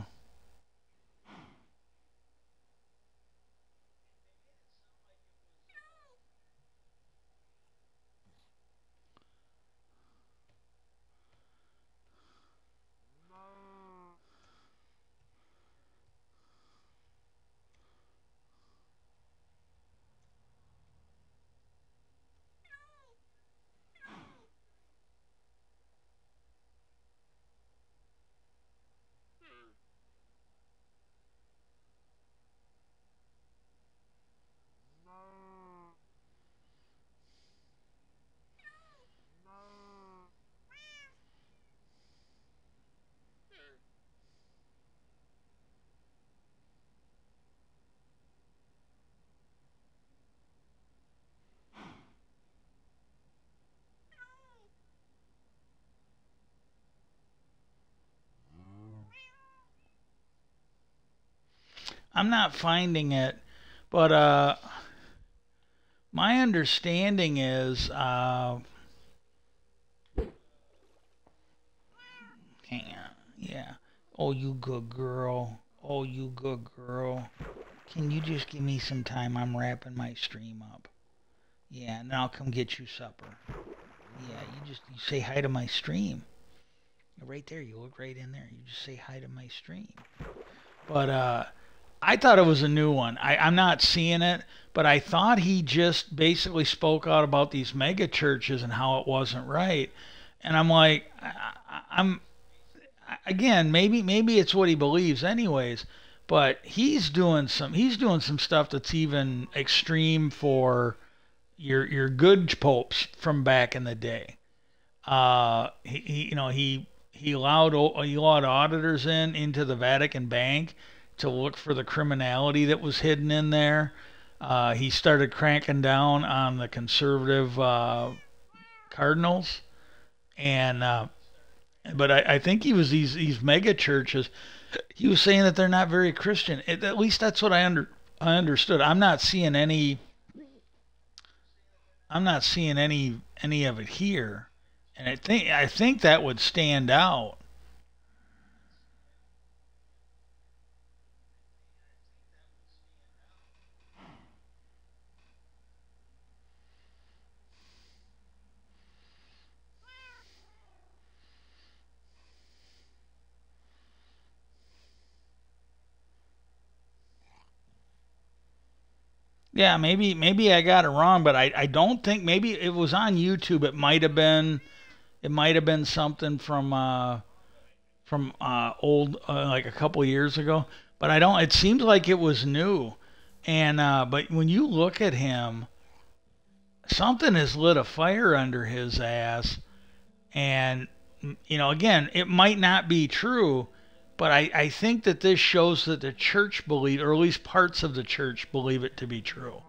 I'm not finding it, but uh, my understanding is, uh, hang on, yeah, oh, you good girl, oh, you good girl, can you just give me some time? I'm wrapping my stream up, yeah, and I'll come get you supper, yeah, you just you say hi to my stream, right there, you look right in there, you just say hi to my stream, but, uh, I thought it was a new one. I, I'm not seeing it, but I thought he just basically spoke out about these mega churches and how it wasn't right. And I'm like, I, I'm again, maybe maybe it's what he believes, anyways. But he's doing some he's doing some stuff that's even extreme for your your good popes from back in the day. Uh, he, he you know he he allowed he allowed auditors in into the Vatican Bank to look for the criminality that was hidden in there. Uh, he started cranking down on the conservative uh, cardinals, and uh, but I, I think he was these these mega churches. He was saying that they're not very Christian. It, at least that's what I under I understood. I'm not seeing any. I'm not seeing any any of it here, and I think I think that would stand out. Yeah, maybe maybe I got it wrong, but I, I don't think maybe it was on YouTube. It might have been, it might have been something from uh, from uh, old uh, like a couple years ago. But I don't. It seems like it was new, and uh, but when you look at him, something has lit a fire under his ass, and you know, again, it might not be true. But I, I think that this shows that the church believe, or at least parts of the church believe it to be true.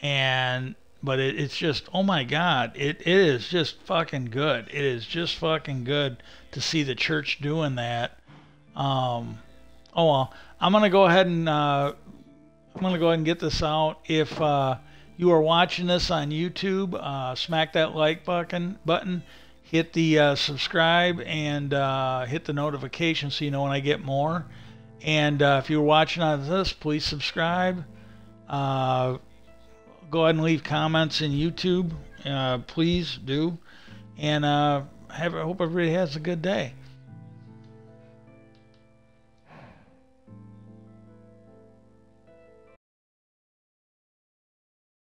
And, but it, it's just, oh my God, it, it is just fucking good. It is just fucking good to see the church doing that. Um, oh well, I'm going to go ahead and, uh, I'm going to go ahead and get this out. If uh, you are watching this on YouTube, uh, smack that like button button. Hit the uh, subscribe and uh, hit the notification so you know when I get more. And uh, if you're watching on this, please subscribe. Uh, go ahead and leave comments in YouTube uh, please do. And uh, have, I hope everybody has a good day.